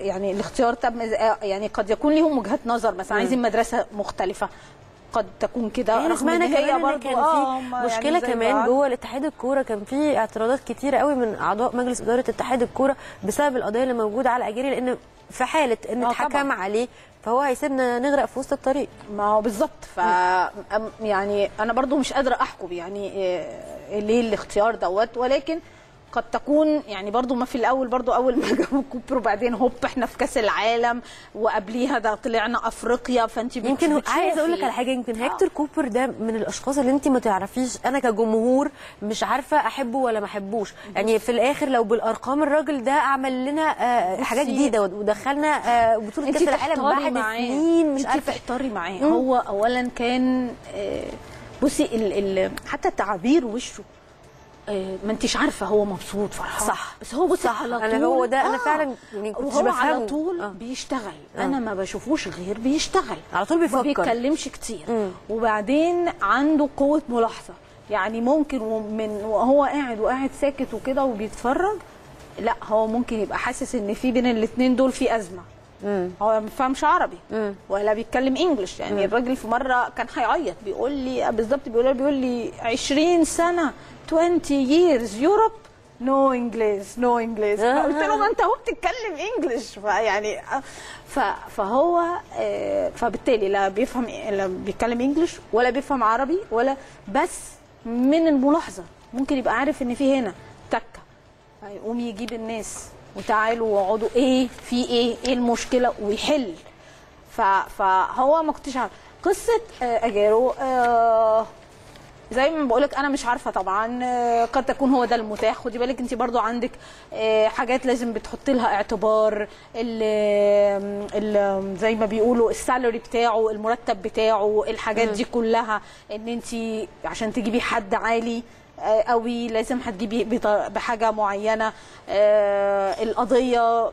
يعني الاختيار تم، يعني قد يكون ليهم وجهات نظر مثلا عايزين مدرسه مختلفه، قد تكون كده. رغم ان هي برضه كان في مشكله يعني كمان جوه الاتحاد الكوره، كان في اعتراضات كتيره قوي من اعضاء مجلس اداره اتحاد الكوره بسبب القضيه اللي موجوده على اجاري، لان في حاله ان اتحكم عليه فهو هيسيبنا نغرق في وسط الطريق. ما هو بالظبط. ف يعني انا برضه مش قادره احكم يعني ليه الاختيار دوت، ولكن قد تكون يعني برضو ما في الاول، برضو اول ما جابوا كوبر وبعدين هوب احنا في كاس العالم، وقبليها ده طلعنا افريقيا، فانت يمكن عايزه اقول لك على حاجه، يمكن هكتور كوبر ده من الاشخاص اللي انت ما تعرفيش، انا كجمهور مش عارفه احبه ولا ما احبوش، يعني في الاخر لو بالارقام الراجل ده عمل لنا حاجات جديده ودخلنا بطوله كاس العالم بعد سنين مش عارفه تحتاري معاه. هو اولا كان بصي حتى تعابير وشه ما انتيش عارفه هو مبسوط فرحان صح، بس هو بص على طول. انا هو ده انا فعلا مش بفهمه على طول. بيشتغل انا ما بشوفوش غير بيشتغل على طول، بيفكر ما بيتكلمش كتير. وبعدين عنده قوه ملاحظه، يعني ممكن ومن وهو قاعد ساكت وكده وبيتفرج، لا هو ممكن يبقى حاسس ان في بين الاثنين دول في ازمه. هو ما بيفهمش عربي ولا بيتكلم انجلش، يعني الراجل في مره كان هيعيط بيقول لي بالظبط، بيقول لي 20 سنه 20 years Europe no English no English. قلت له ما انت هو بتتكلم انجلش، فيعني فهو فبالتالي لا بيفهم، لا بيتكلم انجلش ولا بيفهم عربي ولا، بس من الملاحظه ممكن يبقى عارف ان في هنا تكه، هيقوم يجيب الناس وتعالوا واقعدوا ايه في ايه المشكله ويحل. فهو ما كنتش عارف قصه اجارو، زي ما بقولك انا مش عارفه طبعا، قد تكون هو ده المتاح. خدي بالك انت برضو عندك حاجات لازم بتحطي لها اعتبار، ال زي ما بيقولوا السالري بتاعه، المرتب بتاعه، الحاجات دي كلها. ان انت عشان تجيبي حد عالي قوي لازم هتجيبي بحاجه معينه، القضيه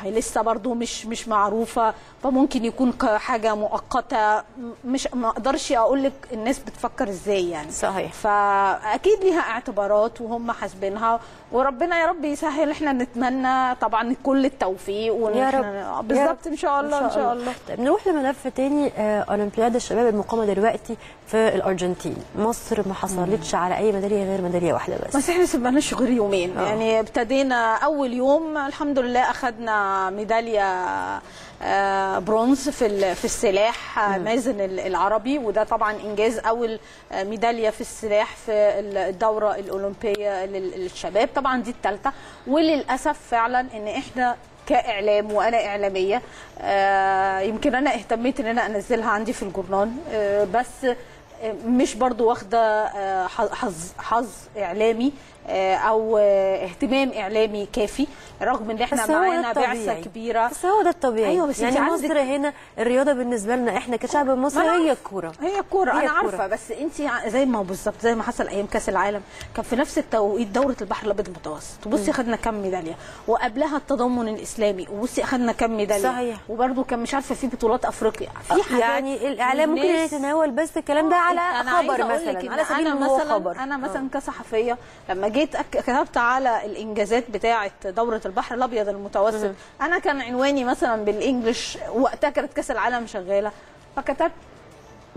هي لسه برضو مش معروفه، فممكن يكون حاجه مؤقته، مش ما اقدرش اقول لك الناس بتفكر ازاي يعني. صحيح، فاكيد ليها اعتبارات وهم حاسبينها، وربنا يا رب يسهل. احنا نتمنى طبعا كل التوفيق يا رب. بالظبط ان شاء الله ان شاء الله. طيب نروح لملف تاني، اولمبياد الشباب المقامه دلوقتي في الارجنتين. مصر ما حصلتش على اي ميداليه غير ميداليه واحده بس احنا سبناش غير يومين. يعني ابتدينا اول يوم الحمد لله خدنا ميداليه برونز في السلاح مازن العربي، وده طبعا انجاز اول ميداليه في السلاح في الدوره الاولمبيه للشباب، طبعا دي الثالثه. وللاسف فعلا ان احنا كاعلام، وانا اعلاميه يمكن انا اهتميت ان انا انزلها عندي في الجورنال، بس مش برضو واخده حظ اعلامي او اهتمام اعلامي كافي، رغم ان احنا معانا بعثه كبيره. بس هو ده الطبيعي. ايوه بس يعني مصر هنا الرياضه بالنسبه لنا احنا كشعب مصري هي الكوره، هي الكوره انا عارفه. بس انت زي ما بالظبط زي ما حصل ايام كاس العالم، كان في نفس التوقيت دوره البحر الابيض المتوسط، بصي خدنا كم ميداليه، وقبلها التضامن الاسلامي وبصي اخذنا كم ميداليه. صحيح، وبرده كان مش عارفه في بطولات افريقيا في حاجات، يعني الاعلام ممكن يتناول بس الكلام ده على خبر مثلا، على سبيل المثال. انا مثلا كصحفيه لما جيت كتبت على الانجازات بتاعه دوره البحر الابيض المتوسط، انا كان عنواني مثلا بالانجلش، وقتها كانت كاس العالم شغاله، فكتبت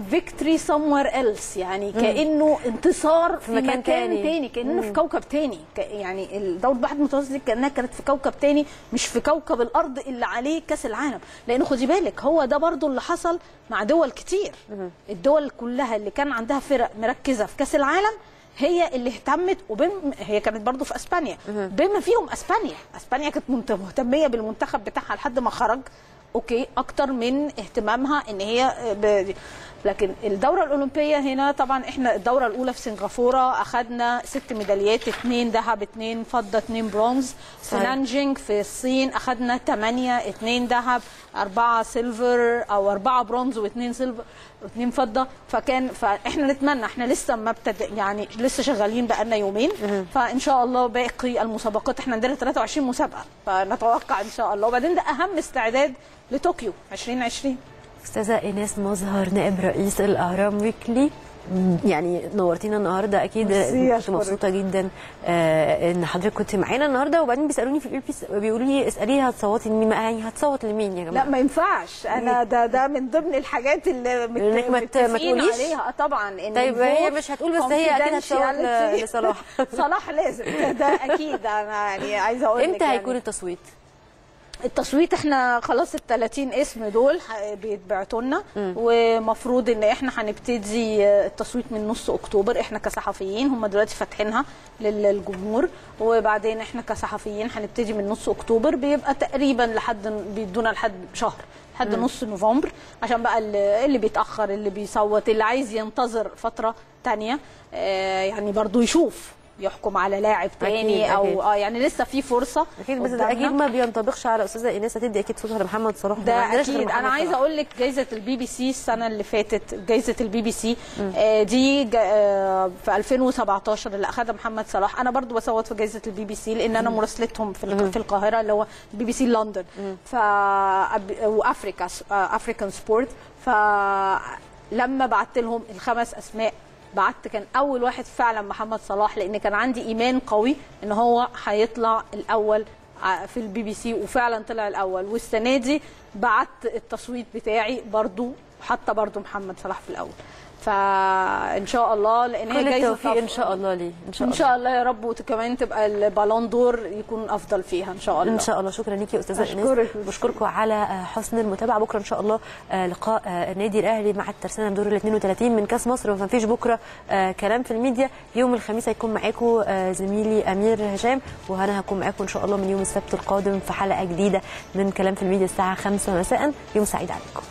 فيكتوري somewhere else، يعني كانه انتصار في مكان تاني، كانه في كوكب تاني. يعني دوله البحر المتوسط كانها كانت في كوكب تاني، مش في كوكب الارض اللي عليه كاس العالم. لان خدي بالك هو ده برضو اللي حصل مع دول كتير، الدول كلها اللي كان عندها فرق مركزه في كاس العالم هي اللي اهتمت. هي كانت برضو في اسبانيا، بما فيهم اسبانيا كانت مهتميه بالمنتخب بتاعها لحد ما خرج، اوكي، اكتر من اهتمامها ان هي لكن الدوره الاولمبيه هنا طبعا احنا الدوره الاولى في سنغافوره اخذنا 6 ميداليات، 2 ذهب 2 فضه 2 برونز. في نانجينج في الصين اخذنا 8، 2 ذهب 4 سيلفر او 4 برونز و2 سيلفر 2 فضه. فاحنا نتمنى، احنا لسه ما يعني لسه شغالين بقالنا يومين، فان شاء الله باقي المسابقات احنا عندنا 23 مسابقه، فنتوقع ان شاء الله. وبعدين ده اهم استعداد لطوكيو 2020. استاذه إيناس مظهر نائب رئيس الاهرام ويكلي، يعني نورتينا النهارده. اكيد كنت مبسوطه جدا ان حضرتك كنت معانا النهارده. وبعدين بيسالوني في الايربيس، بيقولوا لي اساليها هتصوتي لمين. ما يعني هتصوت لمين يا جماعه؟ لا ما ينفعش، انا ده من ضمن الحاجات اللي متفقين عليها طبعا. ان طيب هي مش هتقول، بس هي اكيد هتصوت لصلاح. صلاح لازم، ده اكيد. انا يعني عايزه اقول لك امتى هيكون يعني التصويت احنا خلاص ال 30 اسم دول بيتبعتوا لنا، ومفروض ان احنا هنبتدي التصويت من نص اكتوبر. احنا كصحفيين هم دلوقتي فاتحينها للجمهور، وبعدين احنا كصحفيين هنبتدي من نص اكتوبر، بيبقى تقريبا لحد بيدونا لحد شهر، لحد نص نوفمبر، عشان بقى اللي بيتاخر، اللي بيصوت، اللي عايز ينتظر فتره ثانيه يعني برضو يشوف يحكم على لاعب تاني او يعني لسه في فرصه اكيد. بس ده اكيد ما بينطبقش على استاذه ايناس، هتدي اكيد صوتها لمحمد صلاح ده اكيد. انا عايزه اقول لك جائزه البي بي سي السنه اللي فاتت، جائزه البي بي سي دي في 2017 اللي اخذها محمد صلاح، انا برضو بصوت في جائزه البي بي سي لان انا مراسلتهم في القاهره اللي هو البي بي سي لندن وافريكا افريكان سبورت. فلما بعت لهم الخمس اسماء بعت كان اول واحد فعلا محمد صلاح، لان كان عندي ايمان قوي ان هو هيطلع الاول في البي بي سي، وفعلا طلع الاول. والسنه دي بعت التصويت بتاعي برضو، حتى برضو محمد صلاح في الاول. فان شاء الله لان هي جايزه ان شاء الله ليه ان شاء الله يا رب، وكمان تبقى البالون دور يكون افضل فيها ان شاء الله. ان شاء الله. شكرا ليكي يا استاذه ايناس، بشكركم على حسن المتابعه. بكره ان شاء الله لقاء النادي الاهلي مع الترسانه في دور ال 32 من كاس مصر، وما فيش بكره كلام في الميديا. يوم الخميس هيكون معاكم زميلي امير هشام، وانا هكون معاكم ان شاء الله من يوم السبت القادم في حلقه جديده من كلام في الميديا الساعه 5 مساء. يوم سعيد عليكم.